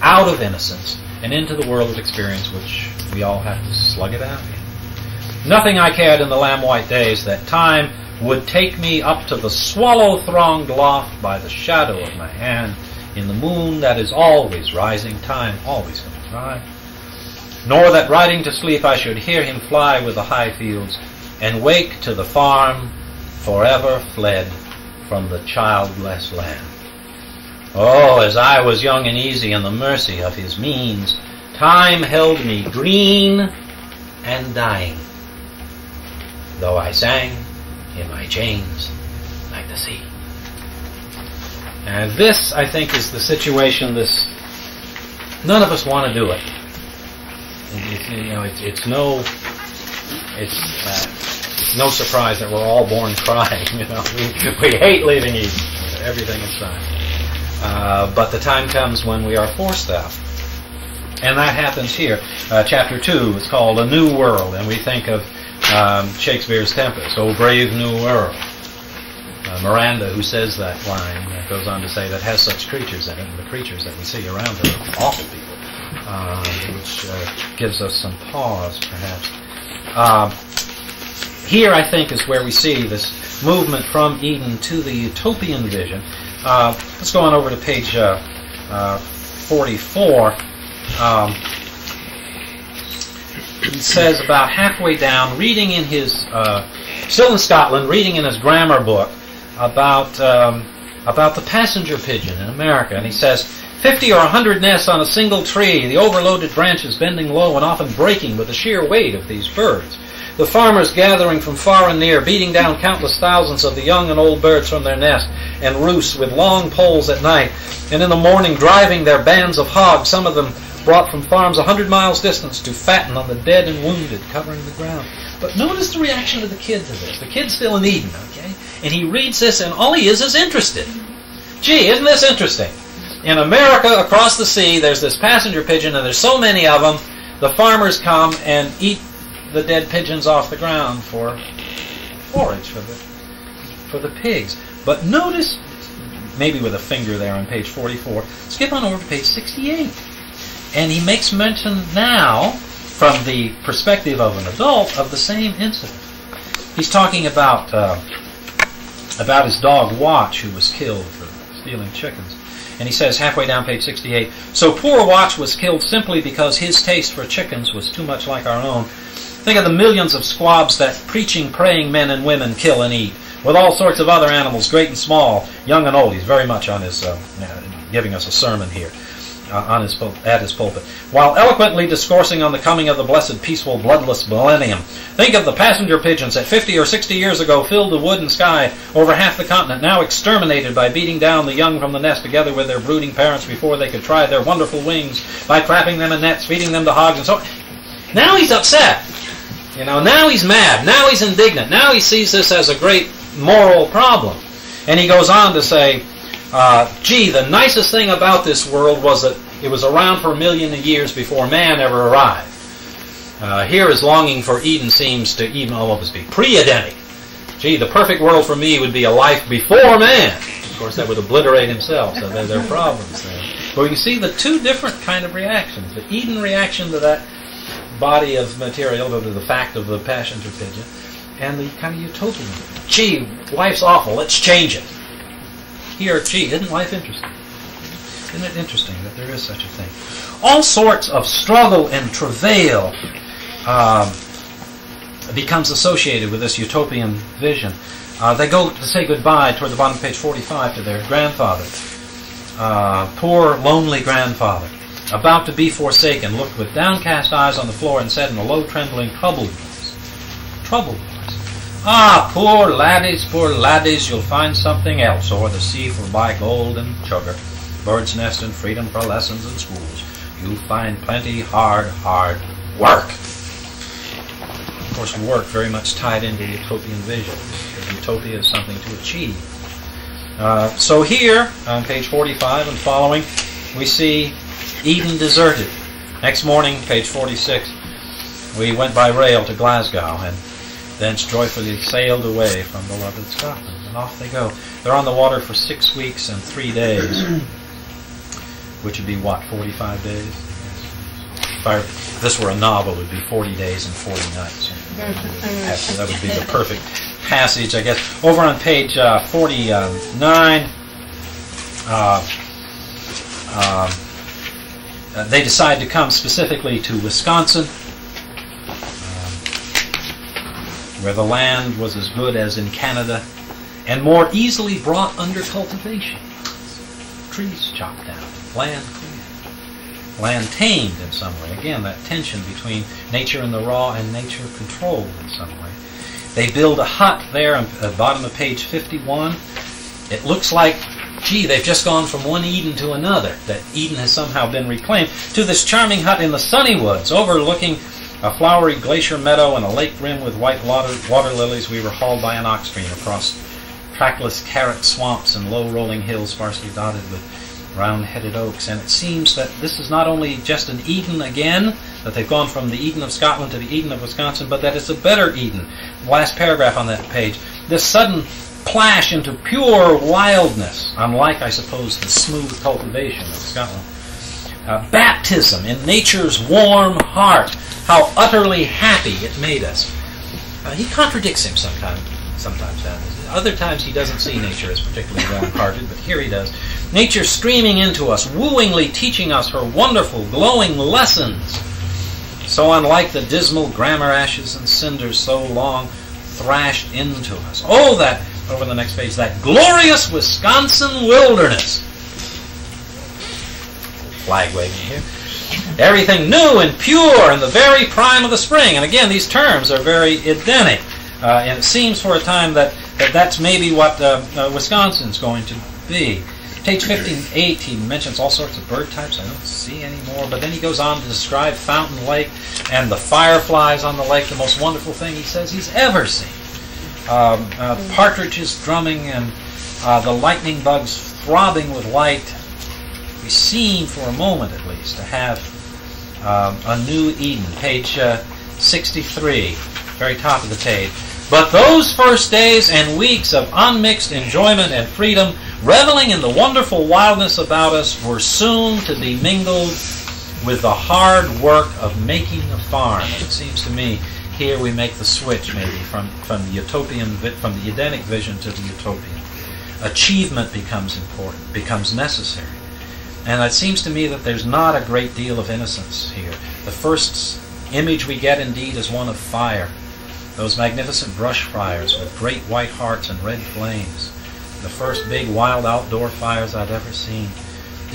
out of innocence, and into the world of experience, which we all have to slug it out in. Nothing I cared in the lamb-white days that time would take me up to the swallow-thronged loft by the shadow of my hand in the moon that is always rising, time always comes by. Nor that riding to sleep I should hear him fly with the high fields and wake to the farm forever fled from the childless land. Oh, as I was young and easy in the mercy of his means, time held me green and dying, though I sang in my chains like the sea. And this, I think, is the situation. This, none of us want to do it. It's, you know, it's, it's no, it's, uh, it's no surprise that we're all born crying. You know, we we hate leaving Eden. Everything is fine. Uh, but the time comes when we are forced out. And that happens here. Uh, chapter two is called A New World, and we think of um, Shakespeare's Tempest, O Brave New World. Uh, Miranda, who says that line, uh, goes on to say that has such creatures in it, and the creatures that we see around her are awful people, uh, which uh, gives us some pause, perhaps. Uh, here, I think, is where we see this movement from Eden to the utopian vision. Uh, let's go on over to page uh, uh, forty-four. Um, he says about halfway down, reading in his, uh, still in Scotland, reading in his grammar book about um, about the passenger pigeon in America, and he says, fifty or a hundred nests on a single tree, the overloaded branches bending low and often breaking with the sheer weight of these birds. The farmers gathering from far and near, beating down countless thousands of the young and old birds from their nests and roosts with long poles at night, and in the morning driving their bands of hogs, some of them brought from farms a hundred miles distance to fatten on the dead and wounded, covering the ground. But notice the reaction of the kid to this. The kid's still in Eden, okay? And he reads this, and all he is is interested. Gee, isn't this interesting? In America, across the sea, there's this passenger pigeon, and there's so many of them, the farmers come and eat the dead pigeons off the ground for forage for the, for the pigs. But notice, maybe with a finger there on page forty-four, skip on over to page sixty-eight. And he makes mention now, from the perspective of an adult, of the same incident. He's talking about uh, about his dog Watch, who was killed for stealing chickens. And he says, halfway down page sixty-eight, so poor Watch was killed simply because his taste for chickens was too much like our own. Think of the millions of squabs that preaching, praying men and women kill and eat, with all sorts of other animals, great and small, young and old. He's very much on his, uh, giving us a sermon here. Uh, on his pul at his pulpit, while eloquently discoursing on the coming of the blessed, peaceful, bloodless millennium. Think of the passenger pigeons that fifty or sixty years ago filled the wood and sky over half the continent, now exterminated by beating down the young from the nest together with their brooding parents before they could try their wonderful wings, by trapping them in nets, feeding them to hogs, and so on. Now he's upset. You know, now he's mad. Now he's indignant. Now he sees this as a great moral problem. And he goes on to say, Uh, gee, the nicest thing about this world was that it was around for a million years before man ever arrived. Uh, here his longing for Eden seems to even almost be pre-Edenic. Gee, the perfect world for me would be a life before man. Of course, that would obliterate himself, so there are problems there. But we can see the two different kind of reactions. The Eden reaction to that body of material, to the fact of the passenger pigeon, and the kind of utopian. Gee, life's awful, let's change it. Here, gee, isn't life interesting? Isn't it interesting that there is such a thing? All sorts of struggle and travail um, becomes associated with this utopian vision. Uh, they go to say goodbye toward the bottom of page forty-five to their grandfather. Uh, poor, lonely grandfather, about to be forsaken, looked with downcast eyes on the floor and said in a low, trembling, troubled voice, troubled voice, ah, poor laddies, poor laddies, you'll find something else, or the sea will buy gold and sugar, bird's nest and freedom for lessons and schools. You'll find plenty hard, hard work. Of course, work very much tied into the utopian vision. Utopia is something to achieve. Uh, so here, on page forty-five and following, we see Eden deserted. Next morning, page forty-six, we went by rail to Glasgow, and thence joyfully sailed away from beloved Scotland. And off they go. They're on the water for six weeks and three days, which would be what, forty-five days? If I, if this were a novel, it would be forty days and forty nights. That would be the perfect passage, I guess. Over on page uh, forty-nine, uh, uh, they decide to come specifically to Wisconsin, where the land was as good as in Canada, and more easily brought under cultivation. trees chopped down, land cleared, land tamed in some way. Again, that tension between nature in the raw and nature controlled in some way. They build a hut there at the bottom of page fifty-one. It looks like, gee, they've just gone from one Eden to another, that Eden has somehow been reclaimed, to this charming hut in the sunny woods overlooking a flowery glacier meadow and a lake rimmed with white water, water lilies. We were hauled by an ox stream across trackless carrot swamps and low rolling hills sparsely dotted with round-headed oaks. And it seems that this is not only just an Eden again, that they've gone from the Eden of Scotland to the Eden of Wisconsin, but that it's a better Eden. The last paragraph on that page. This sudden plash into pure wildness, unlike, I suppose, the smooth cultivation of Scotland. Uh, baptism in nature's warm heart. How utterly happy it made us. Uh, he contradicts him sometimes. Sometimes that is. Other times he doesn't see nature as particularly warm-hearted, but here he does. Nature streaming into us, wooingly teaching us her wonderful, glowing lessons. So unlike the dismal grammar ashes and cinders so long thrashed into us. Oh, that, over the next page, that glorious Wisconsin wilderness. Flag waving here. Everything new and pure in the very prime of the spring. And again, these terms are very Edenic. Uh, and it seems for a time that, that that's maybe what uh, uh, Wisconsin's going to be. Page fifteen eight, he mentions all sorts of bird types I don't see anymore. But then he goes on to describe Fountain Lake and the fireflies on the lake, the most wonderful thing he says he's ever seen. Um, uh, partridges drumming and uh, the lightning bugs throbbing with light. We seem, for a moment at least, to have um, a new Eden. Page uh, sixty-three, very top of the page. But those first days and weeks of unmixed enjoyment and freedom, reveling in the wonderful wildness about us, were soon to be mingled with the hard work of making a farm. And it seems to me here we make the switch, maybe, from, from the utopian, from the Edenic vision to the utopian. Achievement becomes important, becomes necessary. And it seems to me that there's not a great deal of innocence here. The first image we get, indeed, is one of fire. Those magnificent brush fires with great white hearts and red flames. The first big wild outdoor fires I'd ever seen.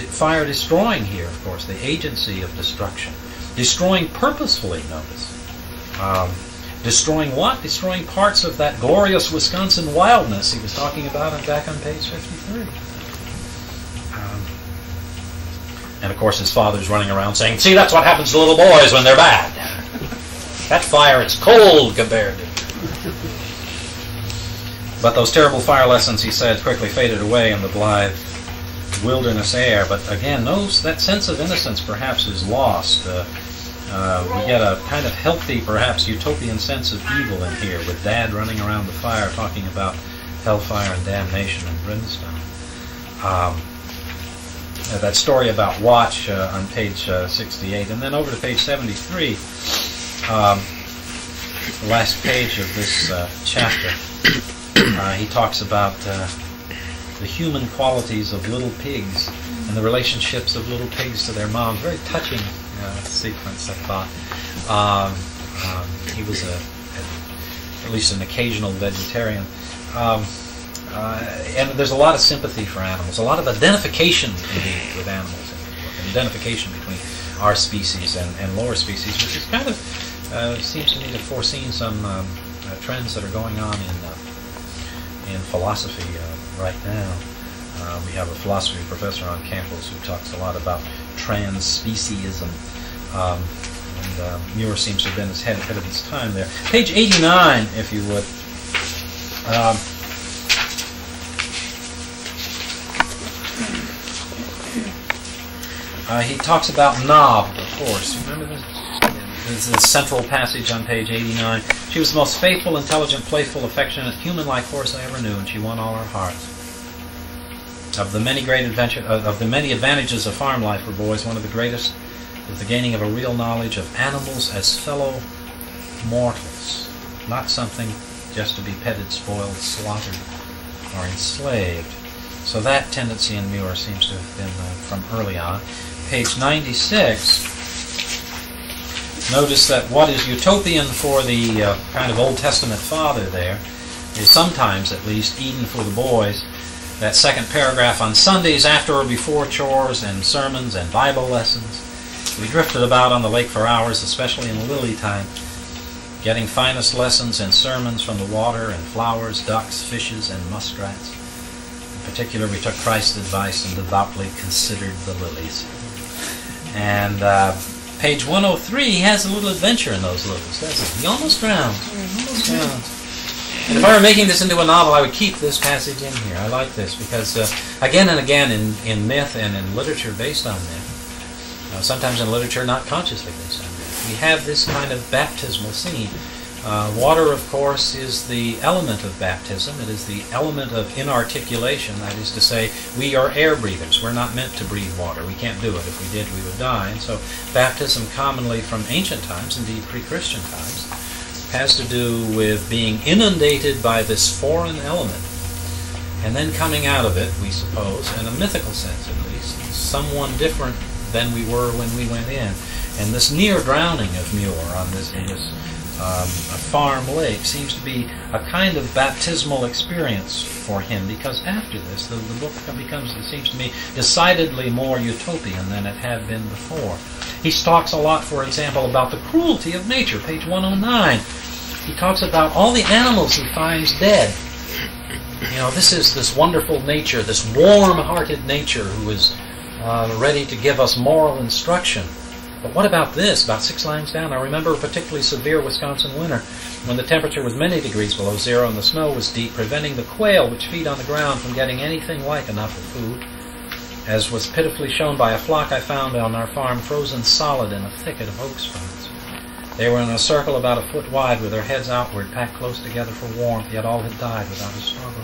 Fire destroying here, of course, the agency of destruction. Destroying purposefully, notice. Um, destroying what? Destroying parts of that glorious Wisconsin wildness he was talking about back on page fifty-three. And, of course, his father's running around saying, see, that's what happens to little boys when they're bad. That fire is cold compared to. But those terrible fire lessons, he said, quickly faded away in the blithe wilderness air. But, again, those, that sense of innocence, perhaps, is lost. Uh, uh, we get a kind of healthy, perhaps, utopian sense of evil in here, with Dad running around the fire talking about hellfire and damnation and brimstone. Um, Uh, that story about Watch uh, on page uh, sixty-eight. And then over to page seventy-three, um, the last page of this uh, chapter, uh, he talks about uh, the human qualities of little pigs and the relationships of little pigs to their moms. Very touching uh, sequence, I thought. Um, um, he was, a, a, at least an occasional vegetarian. Um, Uh, and there's a lot of sympathy for animals, a lot of identification, indeed, with animals, and identification between our species and, and lower species, which is kind of, uh, seems to me to have foreseen some um, uh, trends that are going on in, uh, in philosophy uh, right now. Uh, we have a philosophy professor on campus who talks a lot about trans-speciesism, um, and uh, Muir seems to have been ahead, ahead of his time there. Page eighty-nine, if you would. Um, Uh, he talks about Nob, of course. Remember this? This is the central passage on page eighty-nine. She was the most faithful, intelligent, playful, affectionate, human-like horse I ever knew, and she won all our hearts. Of the many great adventure, uh, of the many advantages of farm life for boys, one of the greatest is the gaining of a real knowledge of animals as fellow mortals, not something just to be petted, spoiled, slaughtered, or enslaved. So that tendency in Muir seems to have been uh, from early on. Page ninety-six, notice that what is utopian for the uh, kind of Old Testament father there is sometimes, at least, Eden for the boys, that second paragraph on Sundays after or before chores and sermons and Bible lessons. We drifted about on the lake for hours, especially in lily time, getting finest lessons and sermons from the water and flowers, ducks, fishes, and muskrats. In particular, we took Christ's advice and devoutly considered the lilies. And uh, page one oh three has a little adventure in those lilies, doesn't he? He almost drowned. He almost drowned. And if I were making this into a novel, I would keep this passage in here. I like this because, uh, again and again, in, in myth and in literature based on myth, uh, sometimes in literature not consciously based on myth, we have this kind of baptismal scene. Uh, water, of course, is the element of baptism. It is the element of inarticulation. That is to say, we are air breathers. We're not meant to breathe water. We can't do it. If we did, we would die. And so baptism, commonly from ancient times, indeed pre-Christian times, has to do with being inundated by this foreign element and then coming out of it, we suppose, in a mythical sense at least, someone different than we were when we went in. And this near drowning of Muir on this, in this um, farm lake seems to be a kind of baptismal experience for him, because after this the, the book becomes, it seems to me, decidedly more utopian than it had been before. He talks a lot, for example, about the cruelty of nature, page one oh nine. He talks about all the animals he finds dead. You know, this is this wonderful nature, this warm-hearted nature who is uh, ready to give us moral instruction. But what about this? About six lines down, I remember a particularly severe Wisconsin winter when the temperature was many degrees below zero and the snow was deep, preventing the quail which feed on the ground from getting anything like enough of food, as was pitifully shown by a flock I found on our farm frozen solid in a thicket of oak spines. They were in a circle about a foot wide with their heads outward, packed close together for warmth, yet all had died without a struggle.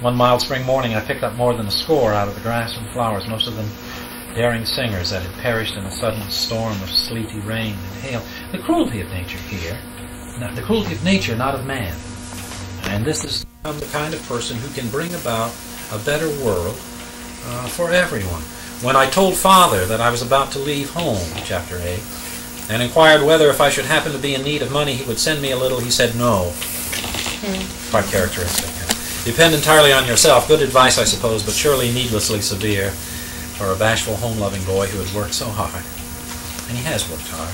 One mild spring morning I picked up more than a score out of the grass and flowers, most of them daring singers that had perished in a sudden storm of sleety rain and hail. The cruelty of nature here, the cruelty of nature, not of man. And this is the kind of person who can bring about a better world Uh, for everyone. When I told Father that I was about to leave home, chapter eight, and inquired whether if I should happen to be in need of money he would send me a little, he said no. Mm. Quite characteristic. Depend entirely on yourself. Good advice, I suppose, but surely needlessly severe for a bashful, home-loving boy who had worked so hard. And he has worked hard.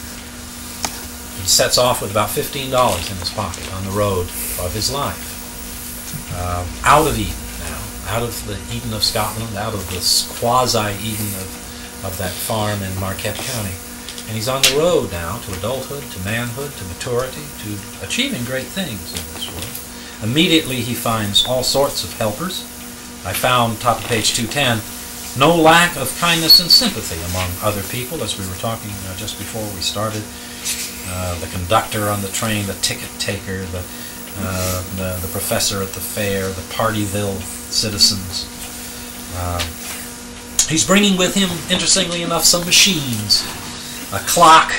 He sets off with about fifteen dollars in his pocket on the road of his life. Uh, out of Eden. Out of the Eden of Scotland, out of this quasi-Eden of, of that farm in Marquette County. And he's on the road now to adulthood, to manhood, to maturity, to achieving great things in this world. Immediately he finds all sorts of helpers. I found, top of page two ten, no lack of kindness and sympathy among other people, as we were talking you know, just before we started. Uh, the conductor on the train, the ticket taker, the Uh, the, the professor at the fair, the Partyville citizens. Uh, he's bringing with him, interestingly enough, some machines, a clock,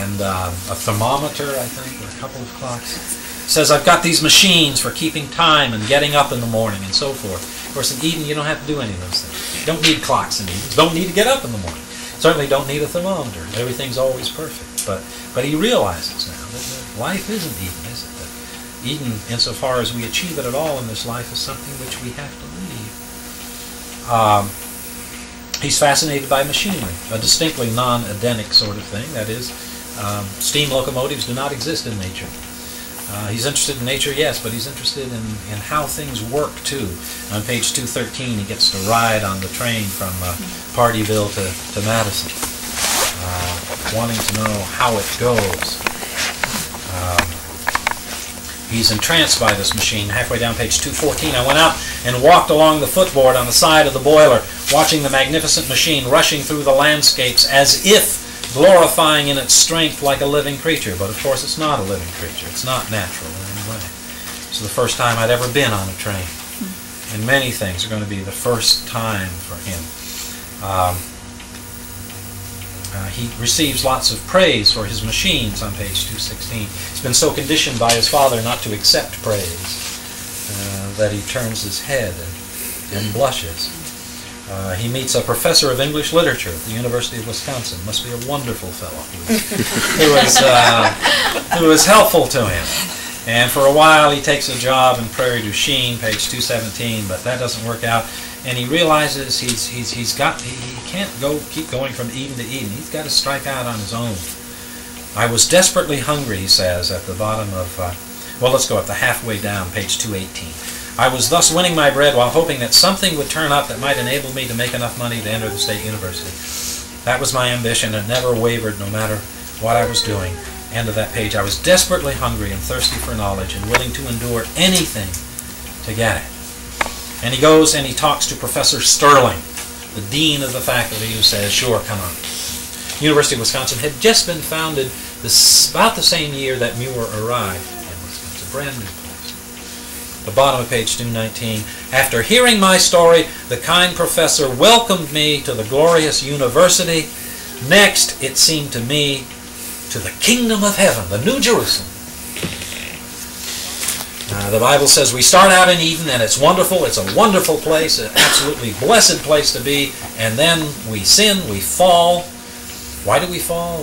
and uh, a thermometer, I think, or a couple of clocks. Says, I've got these machines for keeping time and getting up in the morning and so forth. Of course, in Eden, you don't have to do any of those things. You don't need clocks in Eden. You don't need to get up in the morning. Certainly don't need a thermometer. Everything's always perfect. But, but he realizes now that life isn't Eden, is it? Eden, insofar as we achieve it at all in this life, is something which we have to leave. Um, he's fascinated by machinery, a distinctly non-Edenic sort of thing. That is, um, steam locomotives do not exist in nature. Uh, he's interested in nature, yes, but he's interested in, in how things work, too. On page two thirteen, he gets to ride on the train from uh, Partyville to, to Madison, uh, wanting to know how it goes. Um, He's entranced by this machine. Halfway down page two fourteen, I went out and walked along the footboard on the side of the boiler, watching the magnificent machine rushing through the landscapes as if glorifying in its strength like a living creature. But of course it's not a living creature. It's not natural in any way. It's the first time I'd ever been on a train. And many things are going to be the first time for him. Um, Uh, he receives lots of praise for his machines on page two sixteen. He's been so conditioned by his father not to accept praise uh, that he turns his head and, and blushes. Uh, he meets a professor of English literature at the University of Wisconsin. Must be a wonderful fellow who was, who was, uh, who was helpful to him. And for a while he takes a job in Prairie du Chien, page two seventeen, but that doesn't work out. And he realizes he's he's he's got he, he can't go keep going from Eden to Eden. He's got to strike out on his own. I was desperately hungry, he says, at the bottom of uh, well, let's go up to halfway down, page two eighteen. I was thus winning my bread while hoping that something would turn up that might enable me to make enough money to enter the state university. That was my ambition, and never wavered, no matter what I was doing. End of that page. I was desperately hungry and thirsty for knowledge and willing to endure anything to get it. And he goes and he talks to Professor Sterling, the dean of the faculty, who says, sure, come on. University of Wisconsin had just been founded this, about the same year that Muir arrived in Wisconsin. Brand new place. The bottom of page two nineteen. After hearing my story, the kind professor welcomed me to the glorious university. Next, it seemed to me, to the kingdom of heaven, the New Jerusalem. Uh, the Bible says we start out in Eden, and it's wonderful. It's a wonderful place, an absolutely blessed place to be. And then we sin, we fall. Why do we fall?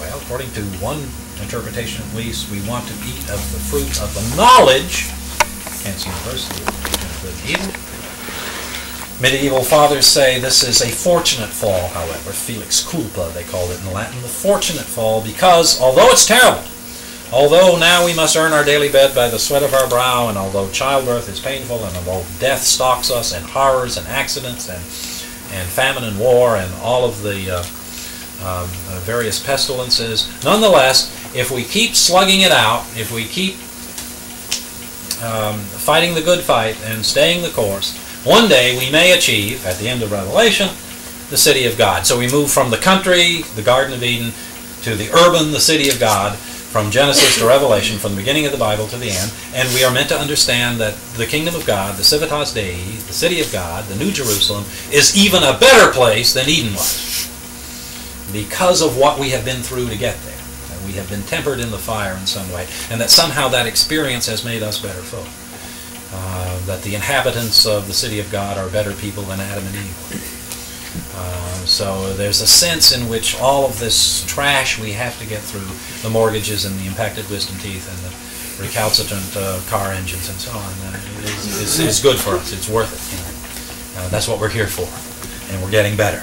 Well, according to one interpretation at least, we want to eat of the fruit of the knowledge, hence university of good and evil. Medieval fathers say this is a fortunate fall, however. Felix culpa, they called it in Latin, the fortunate fall, because although it's terrible, although now we must earn our daily bread by the sweat of our brow, and although childbirth is painful, and although death stalks us, and horrors, and accidents, and, and famine and war, and all of the uh, um, various pestilences, nonetheless, if we keep slugging it out, if we keep um, fighting the good fight and staying the course, one day we may achieve, at the end of Revelation, the city of God. So we move from the country, the Garden of Eden, to the urban, the city of God, from Genesis to Revelation, from the beginning of the Bible to the end. And we are meant to understand that the kingdom of God, the Civitas Dei, the city of God, the New Jerusalem, is even a better place than Eden was, because of what we have been through to get there. That we have been tempered in the fire in some way, and that somehow that experience has made us better folk. Uh, that the inhabitants of the city of God are better people than Adam and Eve. Uh, so there's a sense in which all of this trash we have to get through, the mortgages and the impacted wisdom teeth and the recalcitrant uh, car engines and so on, uh, is, is, is good for us. It's worth it. You know? Uh, that's what we're here for, and we're getting better.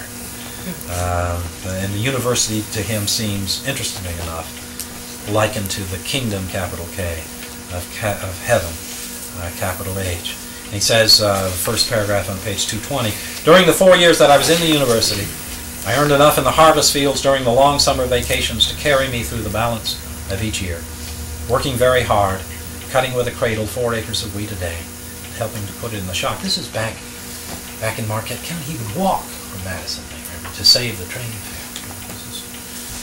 Uh, and the university to him seems, interestingly enough, likened to the kingdom, capital K, of, ca of heaven. Uh, capital H. And he says, uh, first paragraph on page two twenty, during the four years that I was in the university, I earned enough in the harvest fields during the long summer vacations to carry me through the balance of each year, working very hard, cutting with a cradle four acres of wheat a day, helping to put it in the shop. This is back back in Marquette County. He would walk from Madison there to save the train fare. This is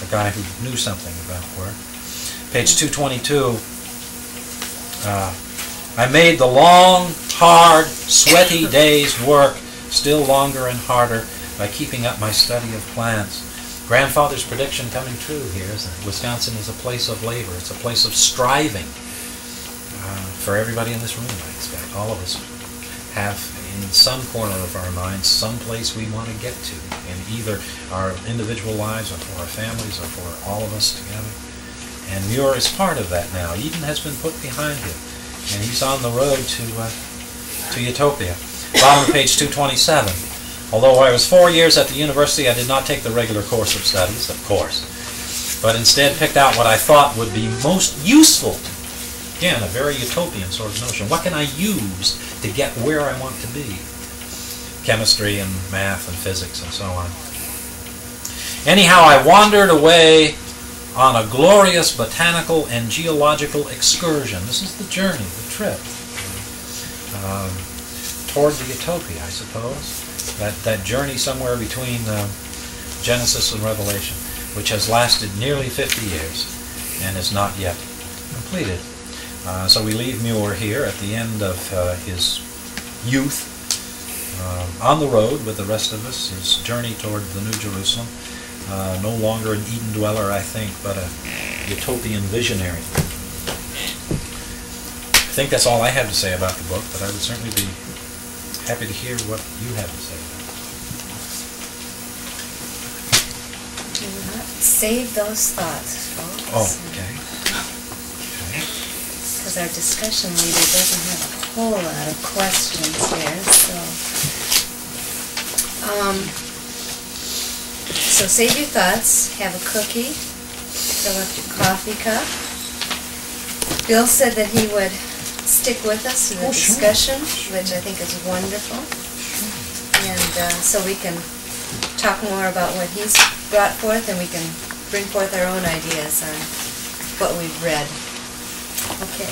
a guy who knew something about work. Page two twenty-two, uh, I made the long, hard, sweaty days work still longer and harder by keeping up my study of plants. Grandfather's prediction coming true here, isn't it? Wisconsin is a place of labor. It's a place of striving uh, for everybody in this room, I expect. All of us have in some corner of our minds some place we want to get to in either our individual lives or for our families or for all of us together. And Muir is part of that now. Eden has been put behind him, and he's on the road to uh, to Utopia. Bottom of page two twenty-seven. Although I was four years at the university, I did not take the regular course of studies, of course, but instead picked out what I thought would be most useful to me. Again, a very utopian sort of notion. What can I use to get where I want to be? Chemistry and math and physics and so on. Anyhow, I wandered away on a glorious botanical and geological excursion. This is the journey, the trip, um, toward the utopia, I suppose. That, that journey somewhere between uh, Genesis and Revelation, which has lasted nearly fifty years and is not yet completed. Uh, so we leave Muir here at the end of uh, his youth, uh, on the road with the rest of us, his journey toward the New Jerusalem. Uh, no longer an Eden dweller, I think, but a utopian visionary. I think that's all I have to say about the book, but I would certainly be happy to hear what you have to say about it. Save those thoughts, folks. Oh, okay. Okay. because our discussion leader doesn't have a whole lot of questions here. So, um, so save your thoughts, have a cookie, fill up your coffee cup. Bill said that he would stick with us in the oh, discussion, sure. Sure. Which I think is wonderful. Sure. And uh, so we can talk more about what he's brought forth, and we can bring forth our own ideas on what we've read. Okay.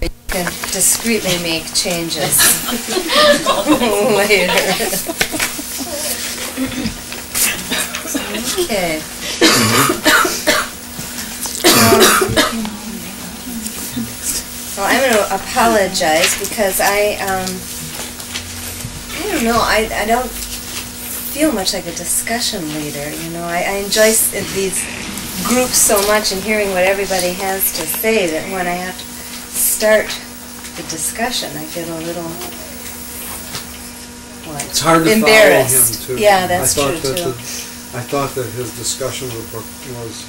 We can discreetly make changes later. Okay. um, well, I'm going to apologize because I, um, I don't know, I, I don't feel much like a discussion leader, you know. I, I enjoy s these groups so much and hearing what everybody has to say that when I have to start the discussion, I get a little what, it's hard to embarrassed. Follow him too. Yeah, that's I thought true that too. The, I thought that his discussion of the book was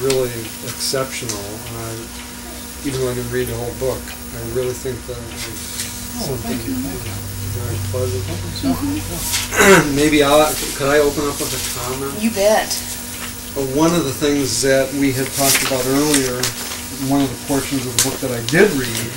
really exceptional, and I, even though I didn't read the whole book, I really think that it was oh, something. Very pleasant. Mm-hmm. Maybe I'll, could I open up with a comment? You bet. Well, one of the things that we had talked about earlier, one of the portions of the book that I did read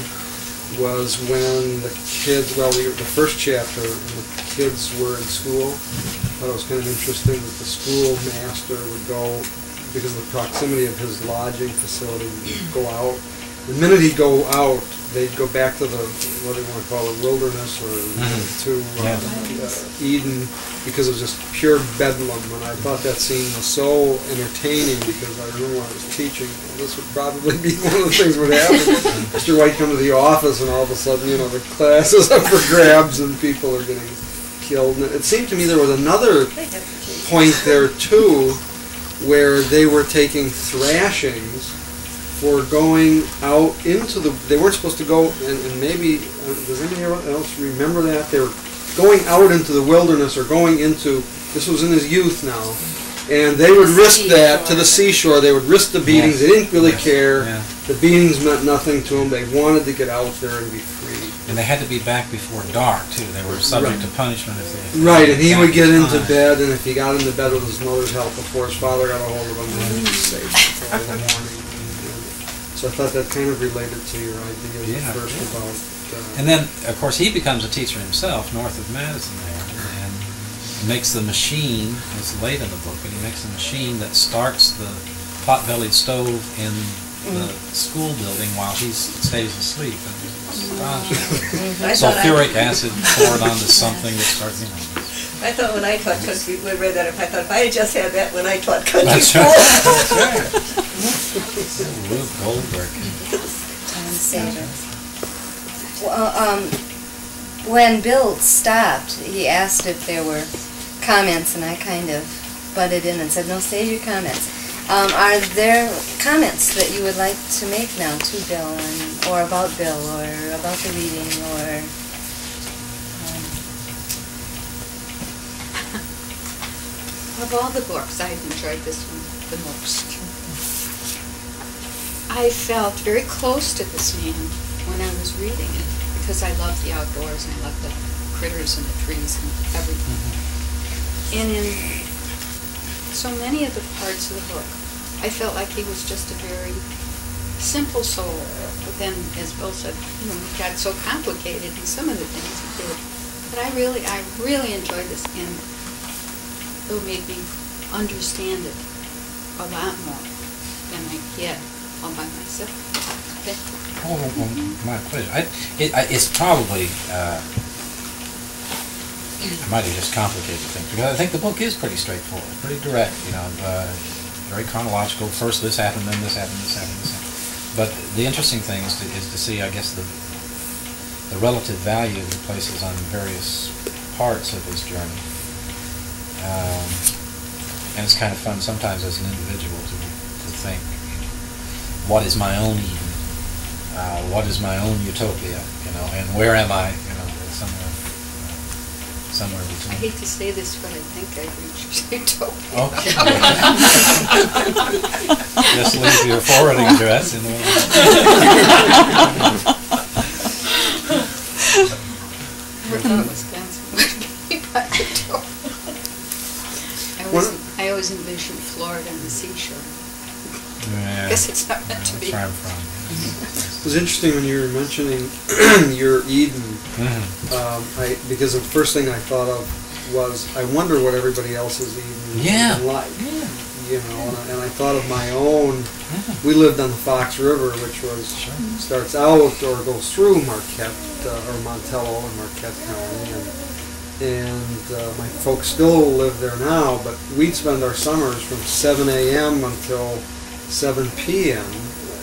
was when the kids, well, we, the first chapter, when the kids were in school. I thought it was kind of interesting that the schoolmaster would go, because of the proximity of his lodging facility, would go out. The minute he'd go out, they'd go back to the, what do you want to call it, wilderness, or mm-hmm. to uh, yeah. uh, Eden, because it was just pure bedlam, and I thought that scene was so entertaining, because I remember when I was teaching, well, this would probably be one of the things that would happen. Mister White come to the office, and all of a sudden, you know, the class is up for grabs, and people are getting killed. And it seemed to me there was another point there, too, where they were taking thrashings for going out into the, they weren't supposed to go, and, and maybe, uh, does anyone else remember that? They were going out into the wilderness, or going into, this was in his youth now, and they would risk that to the seashore. They would risk the beatings. Yes. They didn't really yes. care. Yeah. The beatings meant nothing to them. They wanted to get out there and be free. And they had to be back before dark, too. They were subject right. to punishment. if they. If right, they and he would get into bed, and if he got into bed with his mother's help before his father got a hold of him, then he was safe in the morning. So I thought that kind of related to your idea yeah, first yeah. about... Uh, and then, of course, he becomes a teacher himself north of Madison there, and makes the machine, it's late in the book, but he makes the machine that starts the pot-bellied stove in mm. the school building while he stays asleep. And it's astonishing. Mm-hmm. Sulfuric acid poured onto something that starts... You know, I thought when I taught country, we read that. If I thought if I had just had that when I taught country. That's right. That's right. Ruth Goldberg. Tom Sater. Well, um, when Bill stopped, he asked if there were comments, and I kind of butted in and said, "No, save your comments." Um, are there comments that you would like to make now to Bill, and, or about Bill, or about the reading, or? Of all the books, I've enjoyed this one the most. I felt very close to this man when I was reading it, because I loved the outdoors, and I loved the critters and the trees and everything. And in so many of the parts of the book, I felt like he was just a very simple soul. But then, as Bill said, you know, it got so complicated in some of the things he did. But I really, I really enjoyed this. And Bill made me understand it a lot more than I did all by myself. Okay. Oh, well, my pleasure. I, it, I, it's probably, uh, I might have just complicated things, because I think the book is pretty straightforward, pretty direct, you know, uh, very chronological. First this happened, then this happened, this happened, this happened. But the interesting thing is to, is to see, I guess, the, the relative value of the places on various parts of this journey. Um, and it's kind of fun sometimes as an individual to, to think, you know, what is my own Eden? Uh, what is my own utopia? You know, and where am I? You know, somewhere. Uh, somewhere between. I hate to say this, but I think I've reached utopia. Okay. Just leave your forwarding address in the I always envision Florida and the seashore. Yeah. I guess it's not meant yeah, to be. Where I'm from. It was interesting when you were mentioning your Eden, mm-hmm. um, I, because the first thing I thought of was, I wonder what everybody else's Eden yeah. is like. Yeah. You know, and I, and I thought of my own. Yeah. We lived on the Fox River, which was sure. starts out or goes through Marquette uh, or Montello and Marquette County. And, and uh, my folks still live there now, but we'd spend our summers from seven a m until seven p m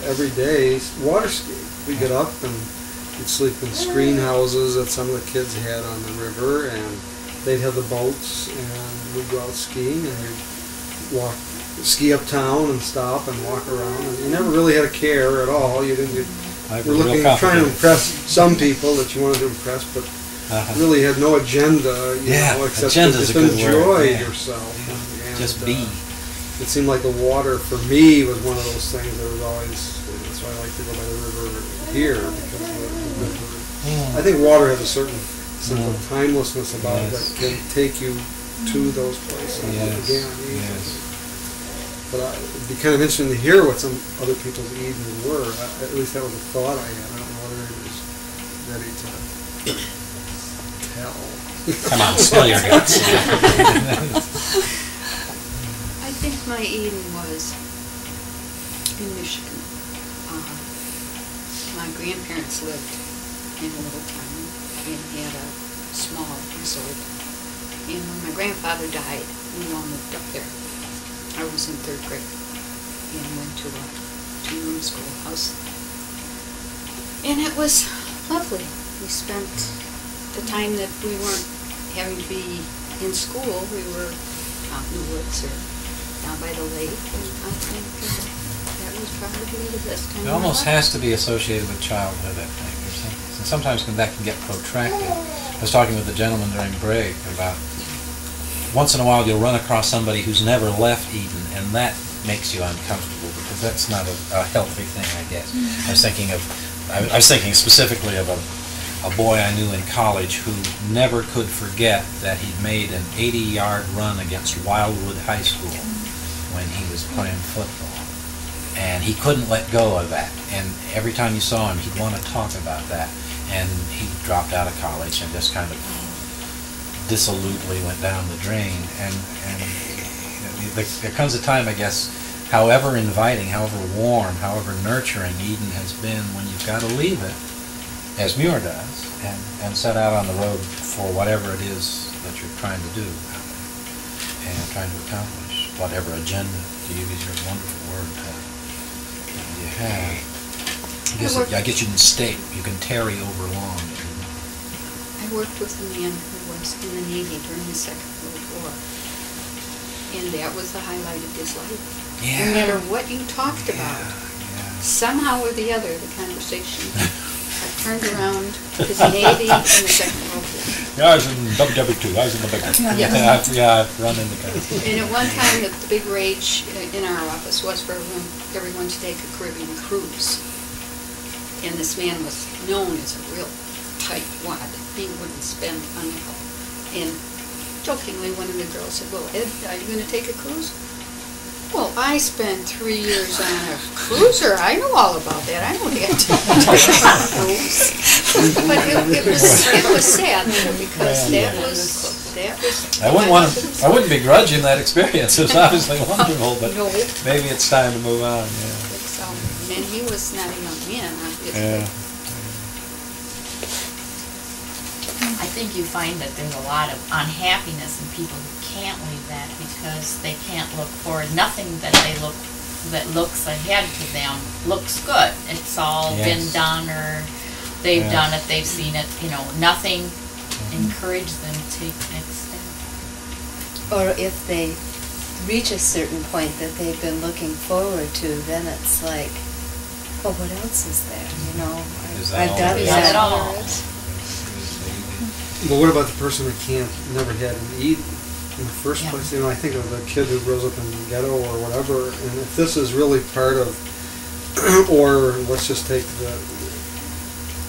every day water skiing. We'd get up and we'd sleep in screen houses that some of the kids had on the river, and they'd have the boats, and we'd go out skiing, and we'd walk, ski uptown and stop and walk around, and you never really had a care at all. You didn't get, we're looking, trying to impress some people that you wanted to impress, but Uh-huh. really had no agenda, you yeah, know, except to just enjoy yeah. yourself. Yeah. And, just be. Uh, it seemed like the water, for me, was one of those things that was always, that's why I like to go by the river here, because the river. Yeah. I think water has a certain sense yeah. of timelessness about yes. it that can take you to those places yes. again. Yes. But I, it'd be kind of interesting to hear what some other people's Edens were. I, at least that was a thought I had. I don't know whether it was ready to... Come on, spill your guts. I think my Eden was in Michigan. Uh, my grandparents lived in a little town and had a small resort. And when my grandfather died, we all moved up there. I was in third grade and went to a two-room schoolhouse. And it was lovely. We spent the time that we weren't having to be in school, we were out in the woods or down by the lake, and I think that was probably the best time. It almost has to be associated with childhood, I think, or something. And sometimes that can get protracted. I was talking with a gentleman during break about once in a while you'll run across somebody who's never left Eden, and that makes you uncomfortable because that's not a, a healthy thing, I guess. I was thinking of, I, I was thinking specifically of a. a boy I knew in college who never could forget that he'd made an eighty-yard run against Wildwood High School when he was playing football. And he couldn't let go of that. And every time you saw him, he'd want to talk about that. And he dropped out of college and just kind of dissolutely went down the drain. And, and you know, there comes a time, I guess, however inviting, however warm, however nurturing Eden has been, when you've got to leave it, as Muir does, and, and set out on the road for whatever it is that you're trying to do and trying to accomplish, whatever agenda, to use your wonderful word, that you have. I guess, I it, I guess you can stay, you can tarry over long. I worked with a man who was in the Navy during the Second World War, and that was the highlight of his life. Yeah. No matter what you talked yeah. about, yeah. somehow or the other, the conversation turned around to the Navy in the Second World War. Yeah, I was in W W two. I was in the big one. Yeah, I've yeah, yeah, run into guys. And at one time, the, the big rage in our office was for everyone, everyone to take a Caribbean cruise. And this man was known as a real tightwad. He wouldn't spend a nickel. And jokingly, one of the girls said, "Well, Ed, are you going to take a cruise?" Well, I spent three years on a cruiser. I know all about that. I don't have to cruise. But it, it was it was sad because yeah, that yeah. was that was. I wouldn't want to. I wouldn't begrudge him that experience. It was obviously wonderful, but no. maybe it's time to move on. Yeah. So, and he was not a young man, obviously. Yeah. I think you find that there's a lot of unhappiness in people who can't leave that because they can't look forward. Nothing that they look that looks ahead to them looks good. It's all yes. been done, or they've yeah. done it, they've seen it. You know, nothing mm-hmm. encourages them to take the next step. Or if they reach a certain point that they've been looking forward to, then it's like, oh, what else is there? You know, I've done that all. Well, what about the person that can't, never had an eat in the first yeah. place? You know, I think of the kid who grows up in the ghetto or whatever, and if this is really part of, or let's just take the,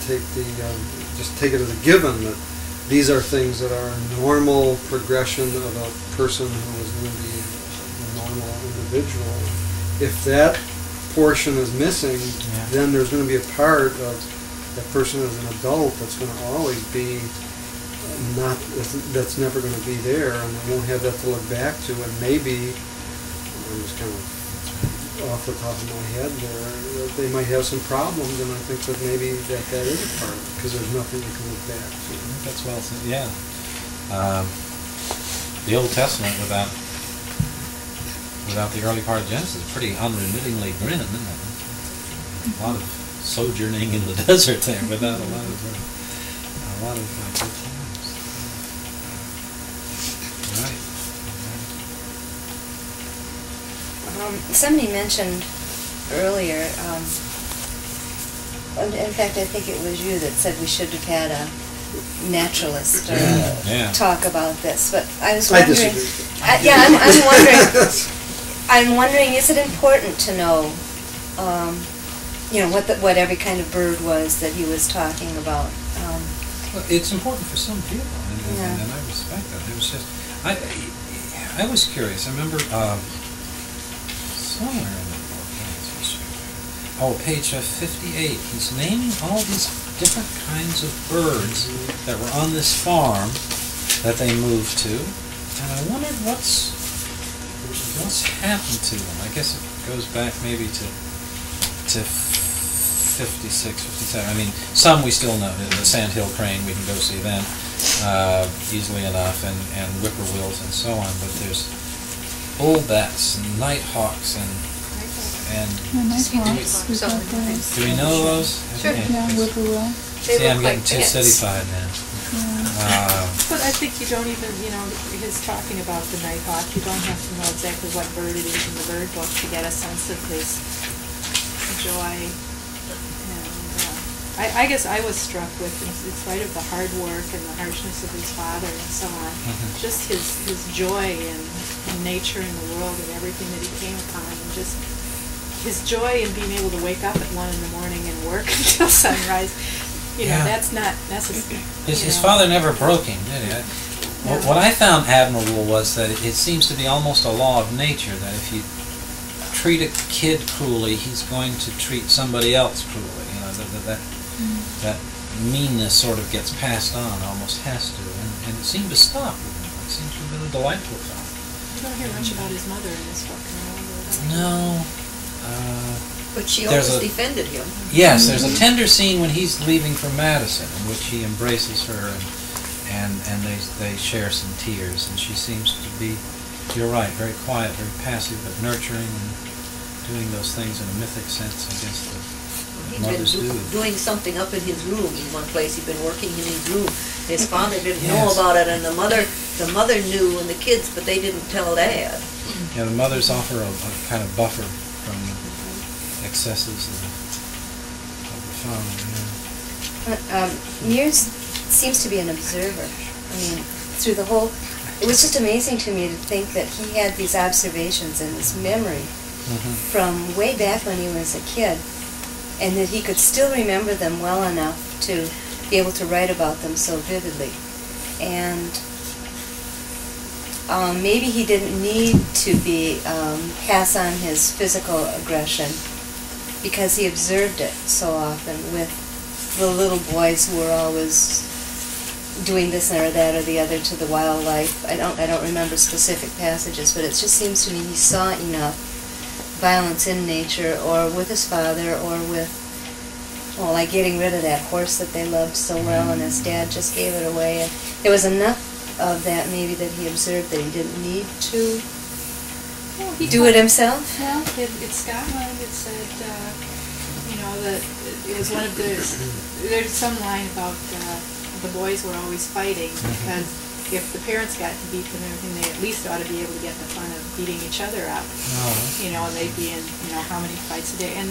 take the, um, just take it as a given that these are things that are a normal progression of a person who is going to be a normal individual. If that portion is missing, yeah. then there's going to be a part of that person as an adult that's going to always be not, that's never going to be there, and they won't have that to look back to. And maybe, I'm just kind of off the top of my head there, they might have some problems, and I think that maybe that, that is a part of it, because there's nothing they can look back to. That's well said, yeah. Um, the Old Testament without without the early part of Genesis is pretty unremittingly grim, isn't it? A lot of sojourning in the desert there without a lot of, a lot of uh, good times. All right. Um, somebody mentioned earlier, um, in fact I think it was you that said we should have had a naturalist or yeah. Yeah. talk about this, but I was wondering, I disagree. I, yeah, I'm, I'm wondering, I'm wondering, is it important to know, um, you know, what the, what every kind of bird was that he was talking about? Um, well, it's important for some people, and, yeah. and, and I respect that. It was just, I, I was curious. I remember um, somewhere in the book, oh, page fifty-eight. He's naming all these different kinds of birds mm-hmm. that were on this farm that they moved to, and I wondered what's what's happened to them. I guess it goes back maybe to to fifty-six, fifty-seven. I mean, some we still know. The sandhill crane, we can go see them uh, easily enough, and, and whippoorwills and so on. But there's bull bats and nighthawks and And no, nice do, we, so do we know those? Sure. Okay. Yeah, whippoorwill. See, I'm getting like too citified now. Yeah. Uh, but I think you don't even, you know, his talking about the nighthawk, you don't have to know exactly what bird it is in the bird book to get a sense of his joy. And uh, I, I guess I was struck with, in spite of the hard work and the harshness of his father and so on, mm-hmm. just his, his joy in, in nature and the world and everything that he came upon, and just his joy in being able to wake up at one in the morning and work until sunrise. You know, yeah. that's not necessary. His, his father never broke him, did he? I, no. What I found admirable was that it, it seems to be almost a law of nature that if you treat a kid cruelly, he's going to treat somebody else cruelly. You know, that that, mm. that meanness sort of gets passed on, almost has to. And, and it seemed to stop with him. It seemed to have been a delightful thought. You don't hear much about his mother in this book. No. Uh, but she always a, defended him. Yes, there's a tender scene when he's leaving for Madison, in which he embraces her, and and, and they they share some tears, and she seems to be, you're right, very quiet, very passive, but nurturing and doing those things in a mythic sense, I guess, that, that mothers do. He'd been do, doing something up in his room in one place. He'd been working in his room. His father didn't yes. know about it, and the mother the mother knew, and the kids, but they didn't tell Dad. Yeah, the mothers offer a, a kind of buffer from the excesses of, of the family. Yeah. Um, Muir seems to be an observer. I mean, through the whole, it was just amazing to me to think that he had these observations and this memory mm-hmm. from way back when he was a kid, and that he could still remember them well enough to be able to write about them so vividly. And Um, maybe he didn't need to be um, pass on his physical aggression because he observed it so often with the little boys who were always doing this or that or the other to the wildlife. I don't, I don't remember specific passages, but it just seems to me he saw enough violence in nature, or with his father, or with, well, like getting rid of that horse that they loved so well, and his dad just gave it away. And there was enough of that maybe that he observed that he didn't need to well, he do it himself? Well, no, it, it's Scotland. It said, uh, you know, that it was one of the, there's some line about uh, the boys were always fighting because if the parents got to beat them and everything, they at least ought to be able to get the fun of beating each other up. No. You know, and they'd be in, you know, how many fights a day. And,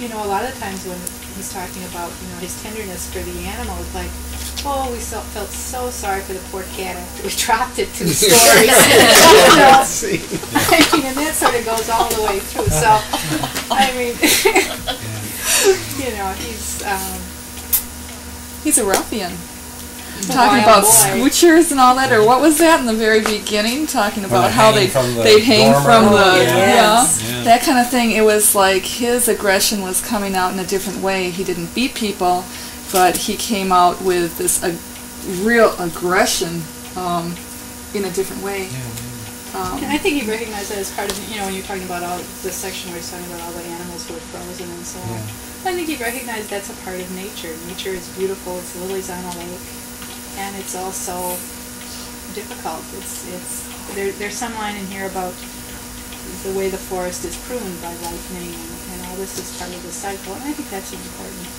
you know, a lot of times when he's talking about, you know, his tenderness for the animals, like, Oh, we so, felt so sorry for the poor cat after we dropped it two stories. I mean, and that sort of goes all the way through. So, I mean, you know, he's um, he's a ruffian. Talking about boy. Scoochers and all that, or what was that in the very beginning? Talking about how they they hang from the, yes. yeah, yeah, that kind of thing. It was like his aggression was coming out in a different way. He didn't beat people, but he came out with this ag real aggression um, in a different way. Yeah, yeah. Um, I think he recognized that as part of, you know, when you're talking about all the section where he's talking about all the animals who are frozen and so on. Yeah. I think he recognized that's a part of nature. Nature is beautiful. It's lilies on a lake. And it's also difficult. It's it's there. There's some line in here about the way the forest is pruned by lightning, and, and all this is part of the cycle. And I think that's important.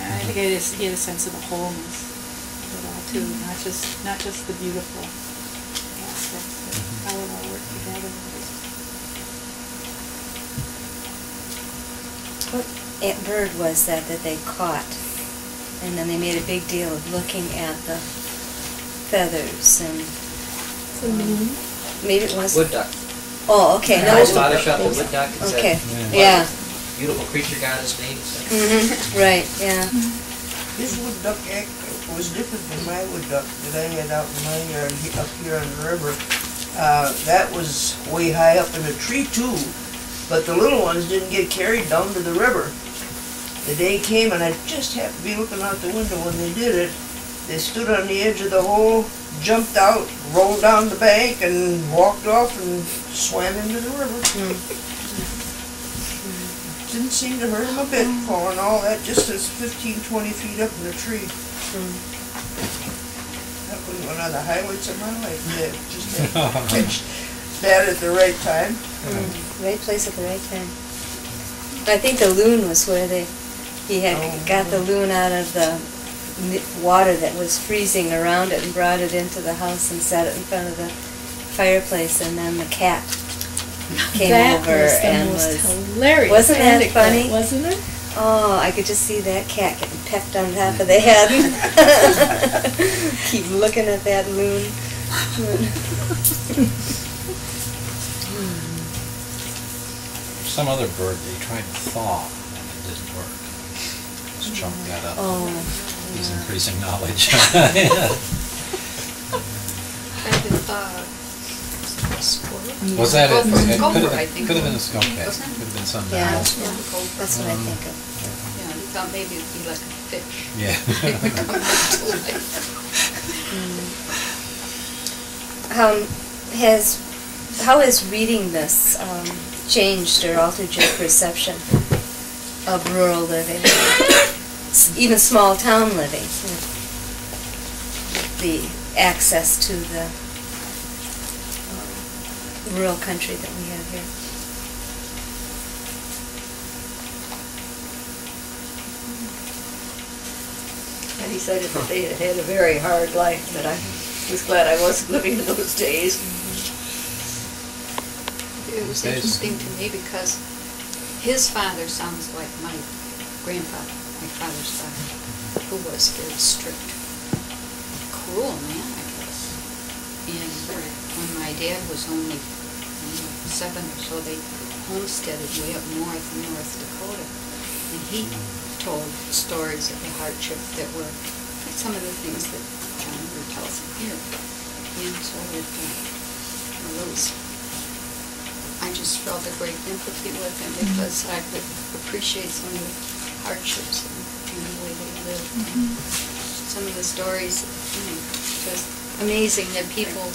And I think it is. He had a sense of the wholeness of it all too, mm-hmm. not just not just the beautiful aspects, but how it all works together. What Aunt Bird was that that they caught? And then they made a big deal of looking at the feathers and mm-hmm. maybe it was wood duck. Oh, okay. No, his father shot the wood duck. And okay. Said, yeah. Beautiful creature got his name. Mm-hmm. Right. Yeah. His wood duck act was different than my wood duck that I had out in my yard up here on the river. Uh, that was way high up in a tree too, but the little ones didn't get carried down to the river. The day came, and I just happened to be looking out the window when they did it. They stood on the edge of the hole, jumped out, rolled down the bank, and walked off and swam into the river. Mm. Didn't seem to hurt them a bit, falling all that, just as fifteen, twenty feet up in a tree. Mm. That was one of the highlights of my life. That just had to catch that at the right time. Mm. Right place at the right time. I think the loon was where they... He had oh, got the loon out of the water that was freezing around it and brought it into the house and set it in front of the fireplace, and then the cat came that over was the and most was hilarious. Wasn't that funny? That, wasn't it? Oh, I could just see that cat getting pecked on top of the head. Keep looking at that loon. Some other bird they tried to thaw. Chunk that up. Oh, he's yeah. increasing knowledge. Was that it? It could have been, could have been a skullcat. Could have been some yeah. mammal. Yeah. That's what um, I think of. Yeah, he thought maybe it'd be like a fish. Yeah. mm. um, has how has reading this um, changed or altered your perception of rural living? Even small town living, the access to the um, rural country that we have here. I decided that they had had a very hard life, but I was glad I wasn't living in those days. It was interesting to me because his father sounds like my grandfather, my father's father, who was very strict, cruel man, I guess. And when my dad was only you know, seven or so, they homesteaded way up north, North Dakota. And he told stories of the hardship that were like some of the things that John Muir tells him here. And so it uh, was. I just felt a great empathy with him because I could appreciate some of the hardships and, and the way they lived. Mm-hmm. Some of the stories, you know, just amazing that people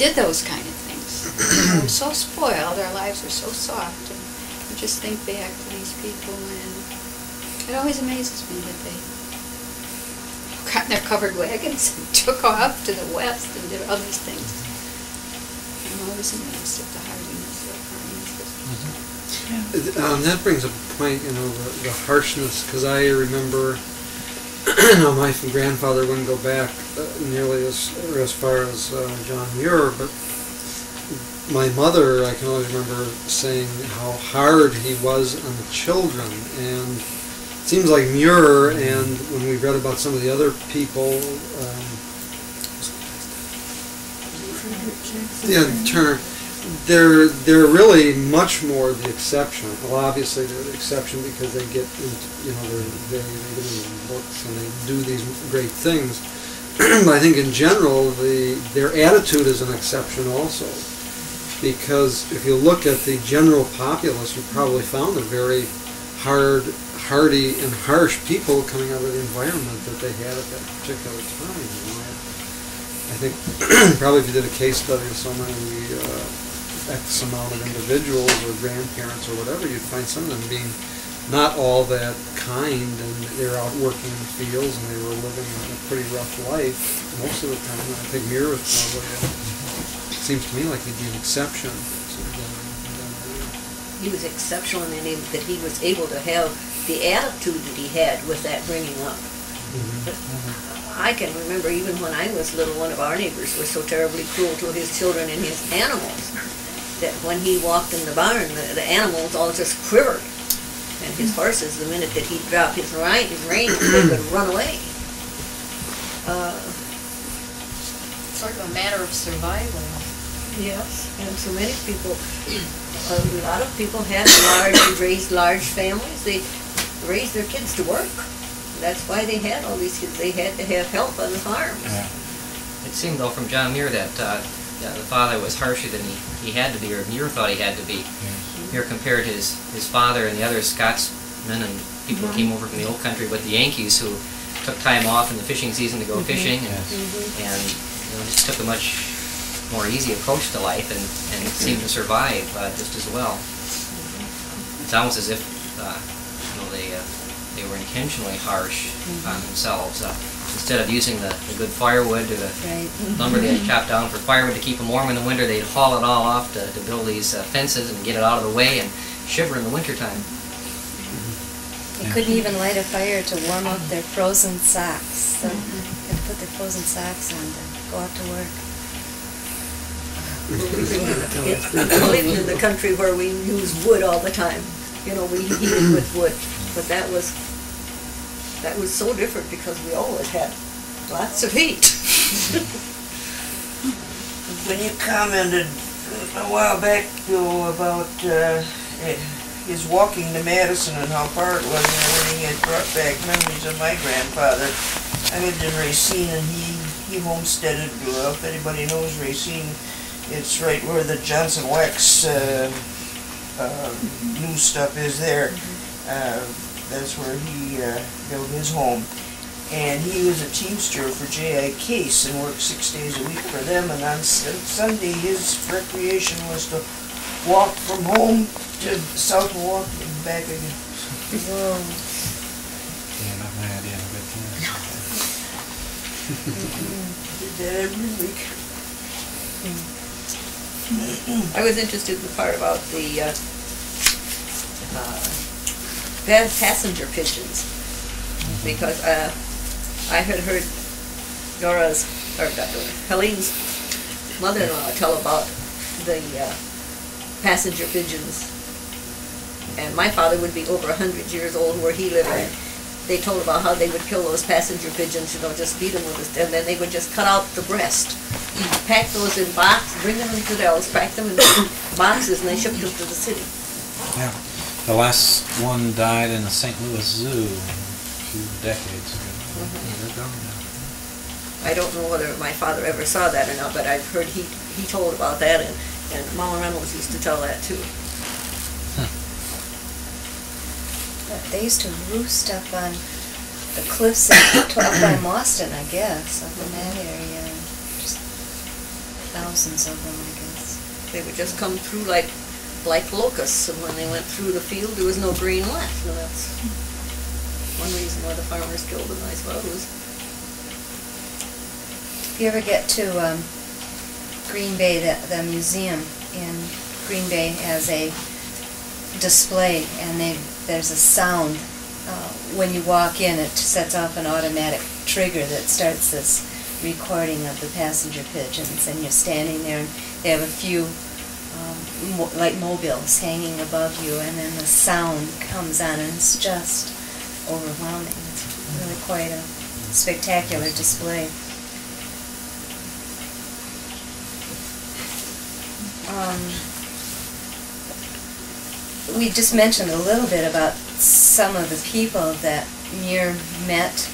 did those kind of things. They're so spoiled, our lives are so soft. And I just think back to these people, and it always amazes me that they got in their covered wagons and took off to the west and did all these things. I'm always amazed at the hardiness of hardiness. Mm-hmm. yeah. um, That brings up a point, you know, the, the harshness, because I remember my grandfather wouldn't go back uh, nearly as, or as far as uh, John Muir, but my mother, I can always remember saying how hard he was on the children, and seems like Muir, and when we read about some of the other people, um, yeah, Turner, they're they're really much more the exception. Well, obviously they're the exception because they get into, you know they're, they they get into books and they do these great things. I think in general the their attitude is an exception also, because if you look at the general populace, you probably found a very hard, hardy, and harsh people coming out of the environment that they had at that particular time. You know, I think probably if you did a case study of so many uh, X amount of individuals or grandparents or whatever, you'd find some of them being not all that kind, and they were out working in the fields and they were living a pretty rough life most of the time. And I think Muir was probably. Seems to me like he'd be an exception. He was exceptional in the that he was able to have the attitude that he had with that bringing up. Mm-hmm. Mm-hmm. I can remember even when I was little, one of our neighbors was so terribly cruel to his children and his animals that when he walked in the barn, the, the animals all just quivered. And his horses, the minute that he'd drop his reins, they would run away. Uh, sort of a matter of survival. Yes, and so many people, a lot of people had large, raised large families. They raised their kids to work. That's why they had all these kids. They had to have help on the farms. Yeah. It seemed, though, from John Muir that uh, yeah, the father was harsher than he, he had to be, or Muir thought he had to be. Mm-hmm. Muir compared his, his father and the other Scotsmen and people mm-hmm. who came over from the old country with the Yankees, who took time off in the fishing season to go mm-hmm. fishing, and, mm-hmm. and you know, just took a much more easy approach to life and, and seem to survive uh, just as well. It's almost as if uh, you know, they, uh, they were intentionally harsh mm-hmm. on themselves. Uh, instead of using the, the good firewood or the right. lumber mm-hmm. they had chopped down for firewood to keep them warm in the winter, they'd haul it all off to, to build these uh, fences and get it out of the way and shiver in the wintertime. They yeah. couldn't even light a fire to warm up their frozen socks. So mm-hmm. they'd put their frozen socks on to go out to work. We lived in the country where we used wood all the time. You know, we heated with wood, but that was that was so different because we always had lots of heat. When you commented a while back, Bill, about uh, his walking to Madison and how far it was, and everything, it brought back memories of my grandfather. I lived in Racine, and he he homesteaded, grew up. If anybody knows Racine, it's right where the Johnson Wax uh, uh, new stuff is there. Uh, that's where he uh, built his home. And he was a teamster for J I Case and worked six days a week for them. And on Sunday, his recreation was to walk from home to South Walk and back again. Whoa. Yeah, not my idea of it. Did that every week. Mm. I was interested in the part about the uh, uh, passenger pigeons, because uh, I had heard Dora's, or not Dora, Helene's mother-in-law tell about the uh, passenger pigeons. And my father would be over one hundred years old where he lived. And they told about how they would kill those passenger pigeons, you know, just beat them with a, and then they would just cut out the breast. Pack those in boxes, bring them into the Dells, pack them in boxes, and they shipped them to the city. Yeah. The last one died in the Saint Louis Zoo a few decades ago. Mm-hmm. They're gone now. I don't know whether my father ever saw that or not, but I've heard he, he told about that, and, and Mama Reynolds used to tell that too. They used to roost up on the cliffs up by Boston, I guess, up in that area. Just thousands of them, I guess. They would just come through like like locusts, and when they went through the field, there was no green left. And that's one reason why the farmers killed them, I suppose. If you ever get to um, Green Bay, the, the museum in Green Bay has a display, and they there's a sound uh, when you walk in. It sets off an automatic trigger that starts this recording of the passenger pigeons, and you're standing there, and they have a few um, mo like mobiles hanging above you, and then the sound comes on, and it's just overwhelming. It's really quite a spectacular display. Um, we just mentioned a little bit about some of the people that Muir met,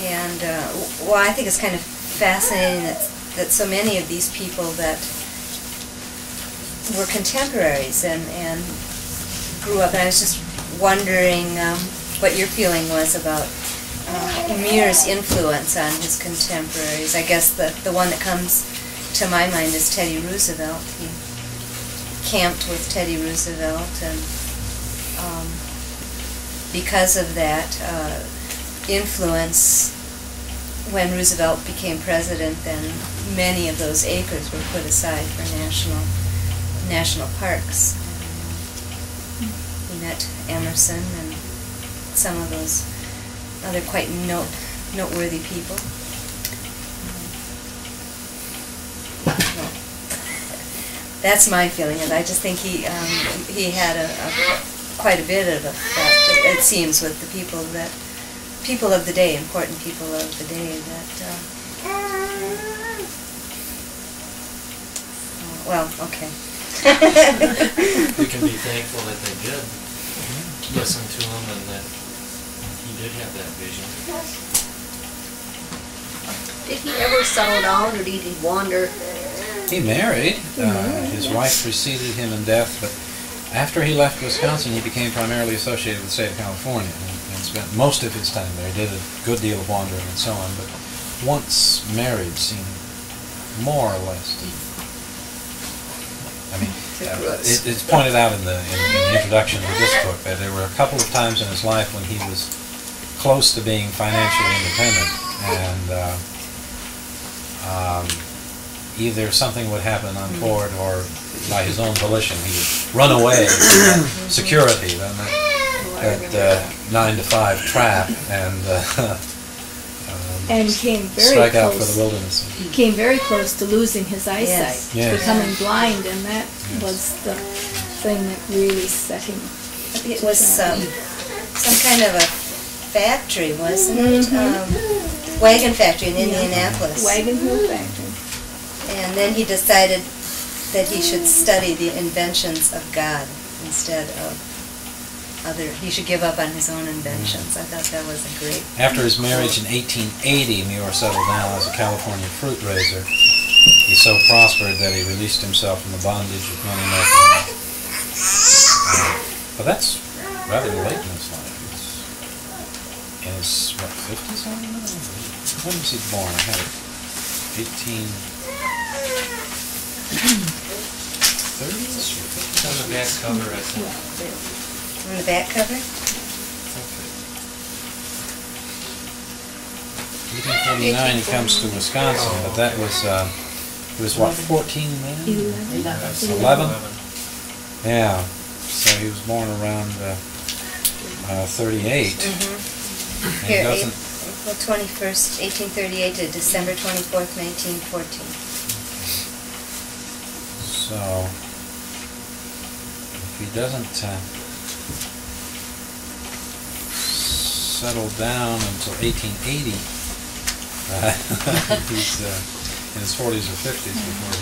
and uh, well, I think it's kind of fascinating that, that so many of these people that were contemporaries and, and grew up, and I was just wondering um, what your feeling was about uh, Muir's influence on his contemporaries. I guess the, the one that comes to my mind is Teddy Roosevelt. He camped with Teddy Roosevelt, and um, because of that uh, influence, when Roosevelt became president, then many of those acres were put aside for national national parks. We met Emerson and some of those other quite note, noteworthy people. Well, that's my feeling, and I just think he um, he had a, a quite a bit of effect, it seems, with the people that people of the day, important people of the day that. Uh, well, okay. We can be thankful that they did mm-hmm. listen to him and that he did have that vision. Did he ever settle down, or did he wander? He married. Mm-hmm. uh, his wife preceded him in death, but after he left Wisconsin, he became primarily associated with the state of California and spent most of his time there. He did a good deal of wandering and so on, but once married seemed more or less deep. I mean, uh, it, it's pointed out in the, in, in the introduction of this book that there were a couple of times in his life when he was close to being financially independent, and uh, um, either something would happen on board or by his own volition he would run away from security, then that, that uh, nine to five trap, and uh, And came very Strike close. Out for the wilderness. He came very close to losing his eyesight, yes. to yes. becoming blind, and that yes. was the thing that really set him. It was some some kind of a factory, wasn't mm-hmm. it? Um, wagon factory in yeah. Indianapolis. Wagon wheel factory. And then he decided that he should study the inventions of God instead of. Other, he should give up on his own inventions. I thought that was a great... After his marriage in eighteen eighty, Muir settled down as a California fruit raiser. He so prospered that he released himself from the bondage of money making. But that's rather late in his life. It's in his, what, fifties? I don't know. When was he born? I had eighteen thirties? It's on the back cover, I think. On the back cover? eighteen forty-nine, he comes to Wisconsin, but that was, uh, it was what, fourteen men? eleven. eleven? Yeah, so he was born around uh, uh, thirty-eight. Mm-hmm. Here, April twenty-first, eighteen thirty-eight to December twenty-fourth, nineteen fourteen. So, if he doesn't... Uh, settled down until eighteen eighty. Uh, he's uh, in his forties or fifties before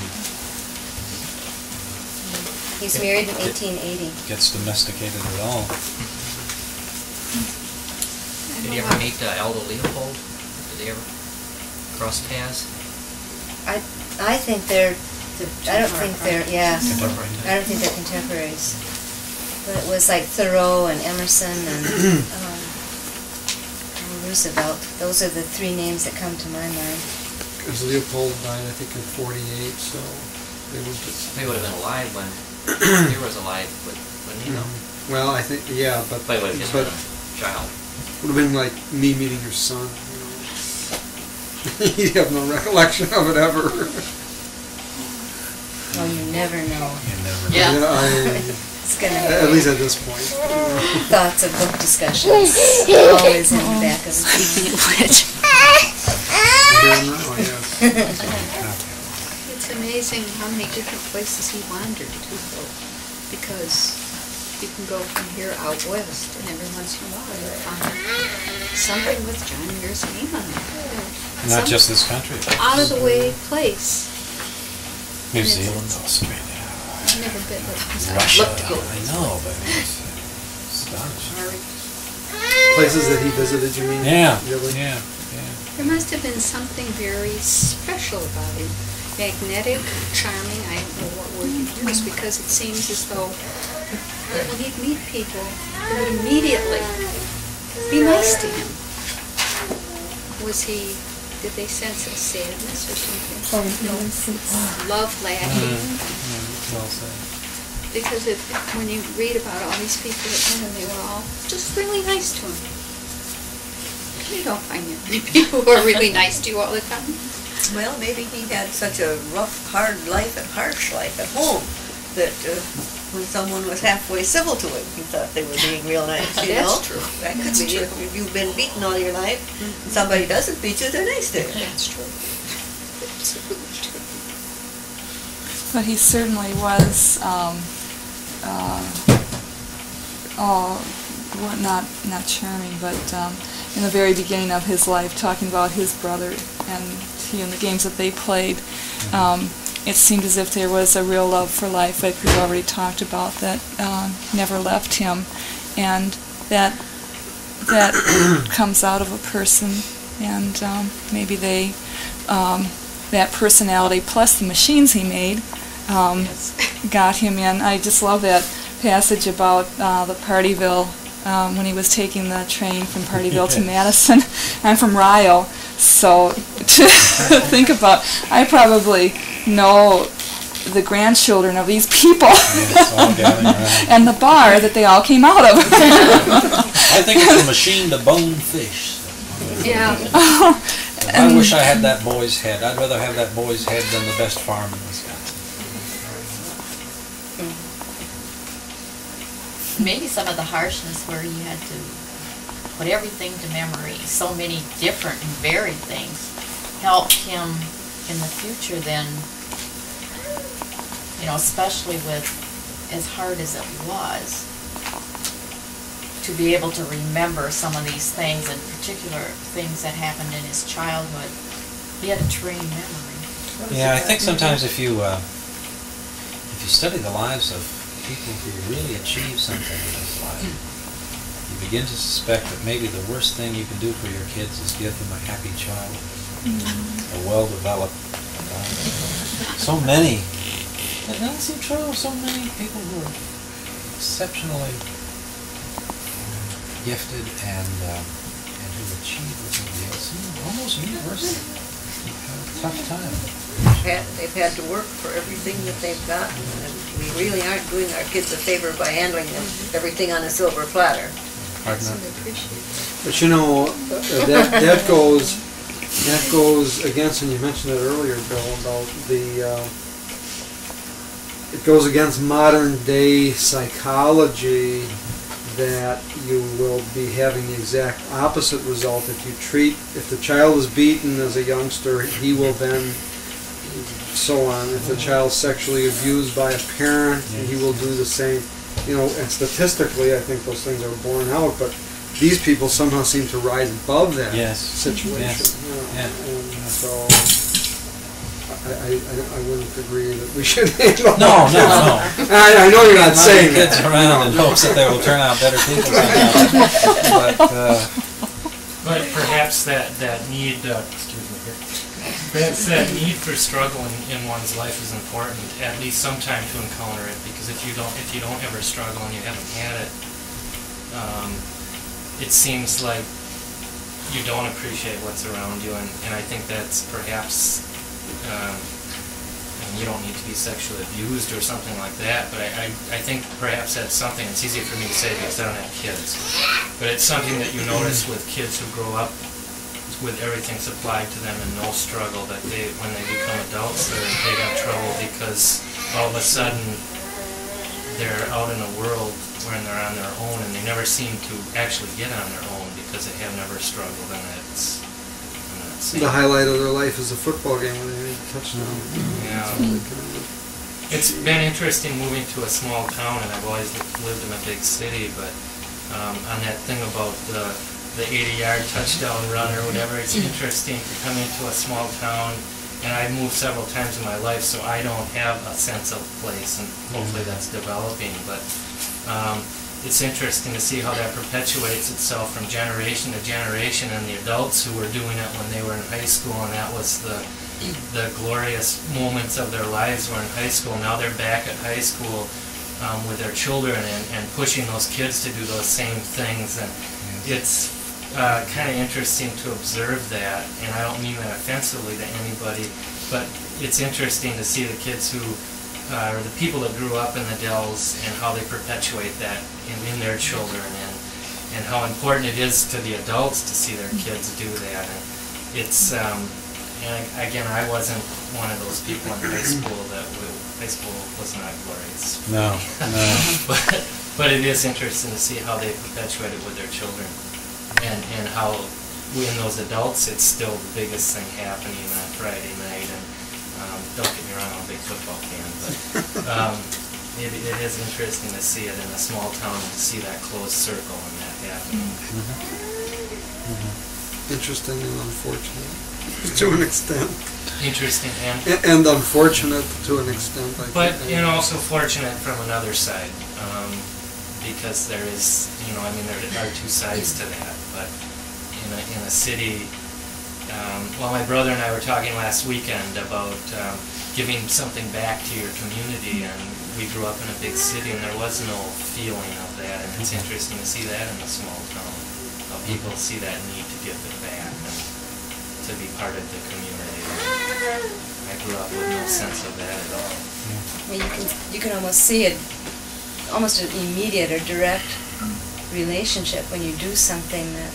he... He's married in eighteen eighty. Gets domesticated at all. Did you ever meet uh, Aldo Leopold? Did they ever cross paths? I I think they're... they're I don't think they're... Yeah. I don't think they're contemporaries. But it was like Thoreau and Emerson and... Um, Roosevelt. Those are the three names that come to my mind. Because Leopold died, I think, in forty-eight, so they would just... They would have been alive when... he was alive, but wouldn't he know? Mm-hmm. Well, I think, yeah, but... But would have been a child. Would have been like me meeting your son. You'd have no recollection of it ever. Well, you never know. You never know. Yeah. Yeah, I, It's gonna at least at this point. Thoughts of book discussions always in the back of the speaking of which. It's amazing how many different places he wandered to, though, because You can go from here out west, and every once in a while you'll find something with John Muir's name on it. And not just this country. Out of the way place. New Zealand, Australia. I've never been to Russia. I'd love to go. I know, but it's astonishing. Places that he visited, you mean? Yeah. Really? Yeah. Yeah. There must have been something very special about him. Magnetic, charming, I don't know what word you use, because it seems as though when he'd meet people, they would immediately be nice to him. Was he, did they sense a sadness or something? Oh, no. Innocence. Love lacking. Mm-hmm. Mm-hmm. Because it, when you read about all these people that went and they were all just really nice to him. You don't find that many people who are really nice to you all the time. Well, maybe he had such a rough, hard life and harsh life at home that uh, when someone was halfway civil to him, he thought they were being real nice, you That's know? True. That could That's be true. If you've been beaten all your life, mm-hmm. and somebody doesn't beat you, they're nice to you. That's true. Absolutely true. But he certainly was, um, uh, oh, well, not, not charming, but um, in the very beginning of his life, talking about his brother and and the games that they played, um, it seemed as if there was a real love for life, like we've already talked about, that uh, never left him, and that that comes out of a person, and um, maybe they, um, that personality plus the machines he made, um, yes. got him in. I just love that passage about uh, the Partyville. Um, when he was taking the train from Partyville to Madison. I'm from Rio, so to think about, I probably know the grandchildren of these people and the bar that they all came out of. I think it's a machine to bone fish. Yeah. Oh, I wish I had that boy's head. I'd rather have that boy's head than the best farm in Wisconsin. Maybe some of the harshness where he had to put everything to memory, so many different and varied things, helped him in the future then, you know, especially with as hard as it was, to be able to remember some of these things, in particular things that happened in his childhood. He had a trained memory. Yeah, I think sometimes if you, uh, if you study the lives of people who really achieve something in this life, you begin to suspect that maybe the worst thing you can do for your kids is give them a happy child, mm-hmm. a well-developed child. So many, that doesn't seem true, so many people who are exceptionally gifted and, um, and who achieve what they do seem almost universal. You've had a tough time. They've had, they've had to work for everything that they've gotten. And we really aren't doing our kids a favor by handling them everything on a silver platter. But you know, uh, that, that goes that goes against, and you mentioned it earlier, Bill, about the uh, it goes against modern day psychology that you will be having the exact opposite result if you treat if the child is beaten as a youngster, he will then. So on. If a child's sexually abused by a parent, yes. he will do the same. You know, and statistically, I think those things are borne out. But these people somehow seem to rise above that yes. situation. Yes. You know, yeah. And so I, I, I wouldn't agree that we should. You know, no, no, no. I, I know you're not saying that. Kids around in hopes that they will turn out better people. Somehow. But, uh, but perhaps that that need. Uh, excuse me here. Perhaps that need for struggle in, in one's life is important, at least sometime to encounter it, because if you don't if you don't ever struggle and you haven't had it, um, it seems like you don't appreciate what's around you, and, and I think that's perhaps, um, and you don't need to be sexually abused or something like that, but I, I, I think perhaps that's something, it's easier for me to say because I don't have kids, but it's something that you notice with kids who grow up with everything supplied to them and no struggle, that they, when they become adults, they got trouble because all of a sudden they're out in a world where they're on their own, and they never seem to actually get on their own because they have never struggled, and it's the highlight of their life is a football game when they touch touchdown. Yeah. It's been interesting moving to a small town, and I've always lived in a big city, but um, on that thing about the the eighty-yard touchdown run or whatever, it's interesting to come into a small town, and I've moved several times in my life, so I don't have a sense of place, and hopefully that's developing, but um, it's interesting to see how that perpetuates itself from generation to generation, and the adults who were doing it when they were in high school, and that was the the glorious moments of their lives were in high school. Now they're back at high school um, with their children and, and pushing those kids to do those same things, and it's uh, kind of interesting to observe that, and I don't mean that offensively to anybody, but it's interesting to see the kids who, uh, or the people that grew up in the Dells and how they perpetuate that in, in their children, and, and how important it is to the adults to see their kids do that. And it's, um, and again, I wasn't one of those people in high school that would, high school was not glorious. No, no. but, but it is interesting to see how they perpetuate it with their children, and, and how we, in those adults, it's still the biggest thing happening on Friday night. And um, don't get me wrong, I'm a big football fan, but um, it, it is interesting to see it in a small town, and to see that closed circle and that happening. Mm-hmm. Mm-hmm. Interesting and unfortunate. To an extent. Interesting, and, and unfortunate to an extent. I but think. And also fortunate from another side, um, because there is, you know, I mean, there are two sides to that. But in a, in a city, um, well, my brother and I were talking last weekend about um, giving something back to your community, and we grew up in a big city, and there was no feeling of that, and it's interesting to see that in a small town. How people see that need to give it back. To be part of the community. I grew up with no sense of that at all. Well, you can you can almost see it, almost an immediate or direct relationship when you do something that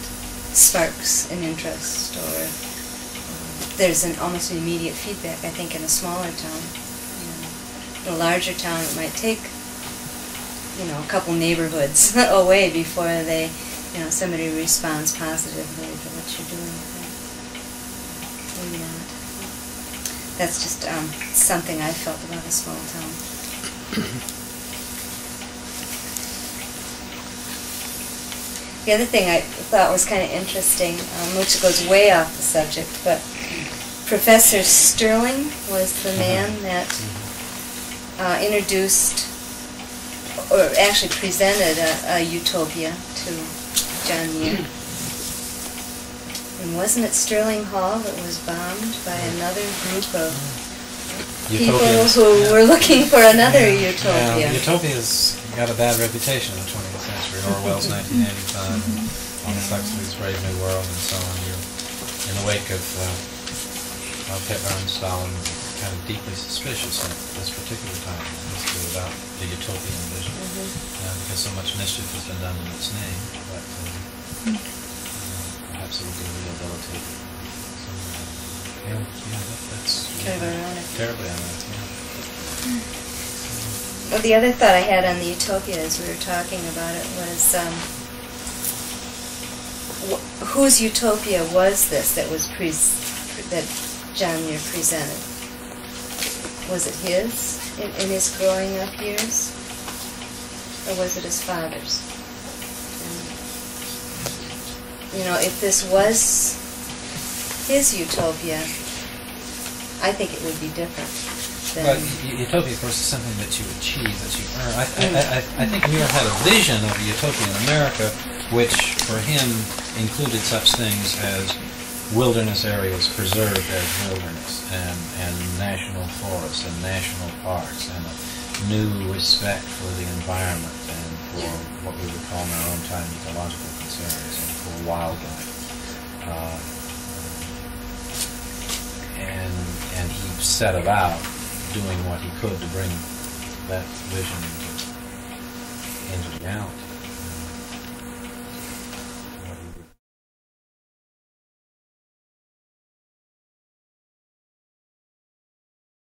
sparks an interest, or um, there's an almost an immediate feedback. I think in a smaller town, you know. In a larger town, it might take you know a couple neighborhoods away before they you know somebody responds positively to what you're doing. Maybe not. That's just um, something I felt about a small town. The other thing I thought was kind of interesting, um, which goes way off the subject, but Professor Sterling was the man that uh, introduced, or actually presented a, a utopia to John Muir. And wasn't it Sterling Hall that was bombed by another group of people Utopians. who yeah. were looking for another yeah. utopia? Yeah. Utopia's got a bad reputation in the twentieth century. Orwell's nineteen eighty-five, mm-hmm. on the Huxley's Brave New World, and so on. You're in the wake of, uh, of Hitler and Stalin, kind of deeply suspicious at this particular time in history about the utopian vision, mm-hmm. uh, because so much mischief has been done in its name. But, uh, mm-hmm. absolutely rehabilitated. So, uh, yeah, yeah, that, that's kind yeah, of ironic. Terribly ironic, yeah. Mm. Well, the other thought I had on the utopia as we were talking about it was, um, wh whose utopia was this that was pre that John Muir presented? Was it his in, in his growing up years, or was it his father's? You know, if this was his utopia, I think it would be different. But utopia, of course, is something that you achieve, that you earn. I, mm. I, I, I think Muir had a vision of a utopia in America, which for him included such things as wilderness areas preserved as wilderness, and, and national forests and national parks, and a new respect for the environment and for yeah. what we would call in our own time ecological concerns. Wildlife, uh, and and he set about doing what he could to bring that vision into, into reality.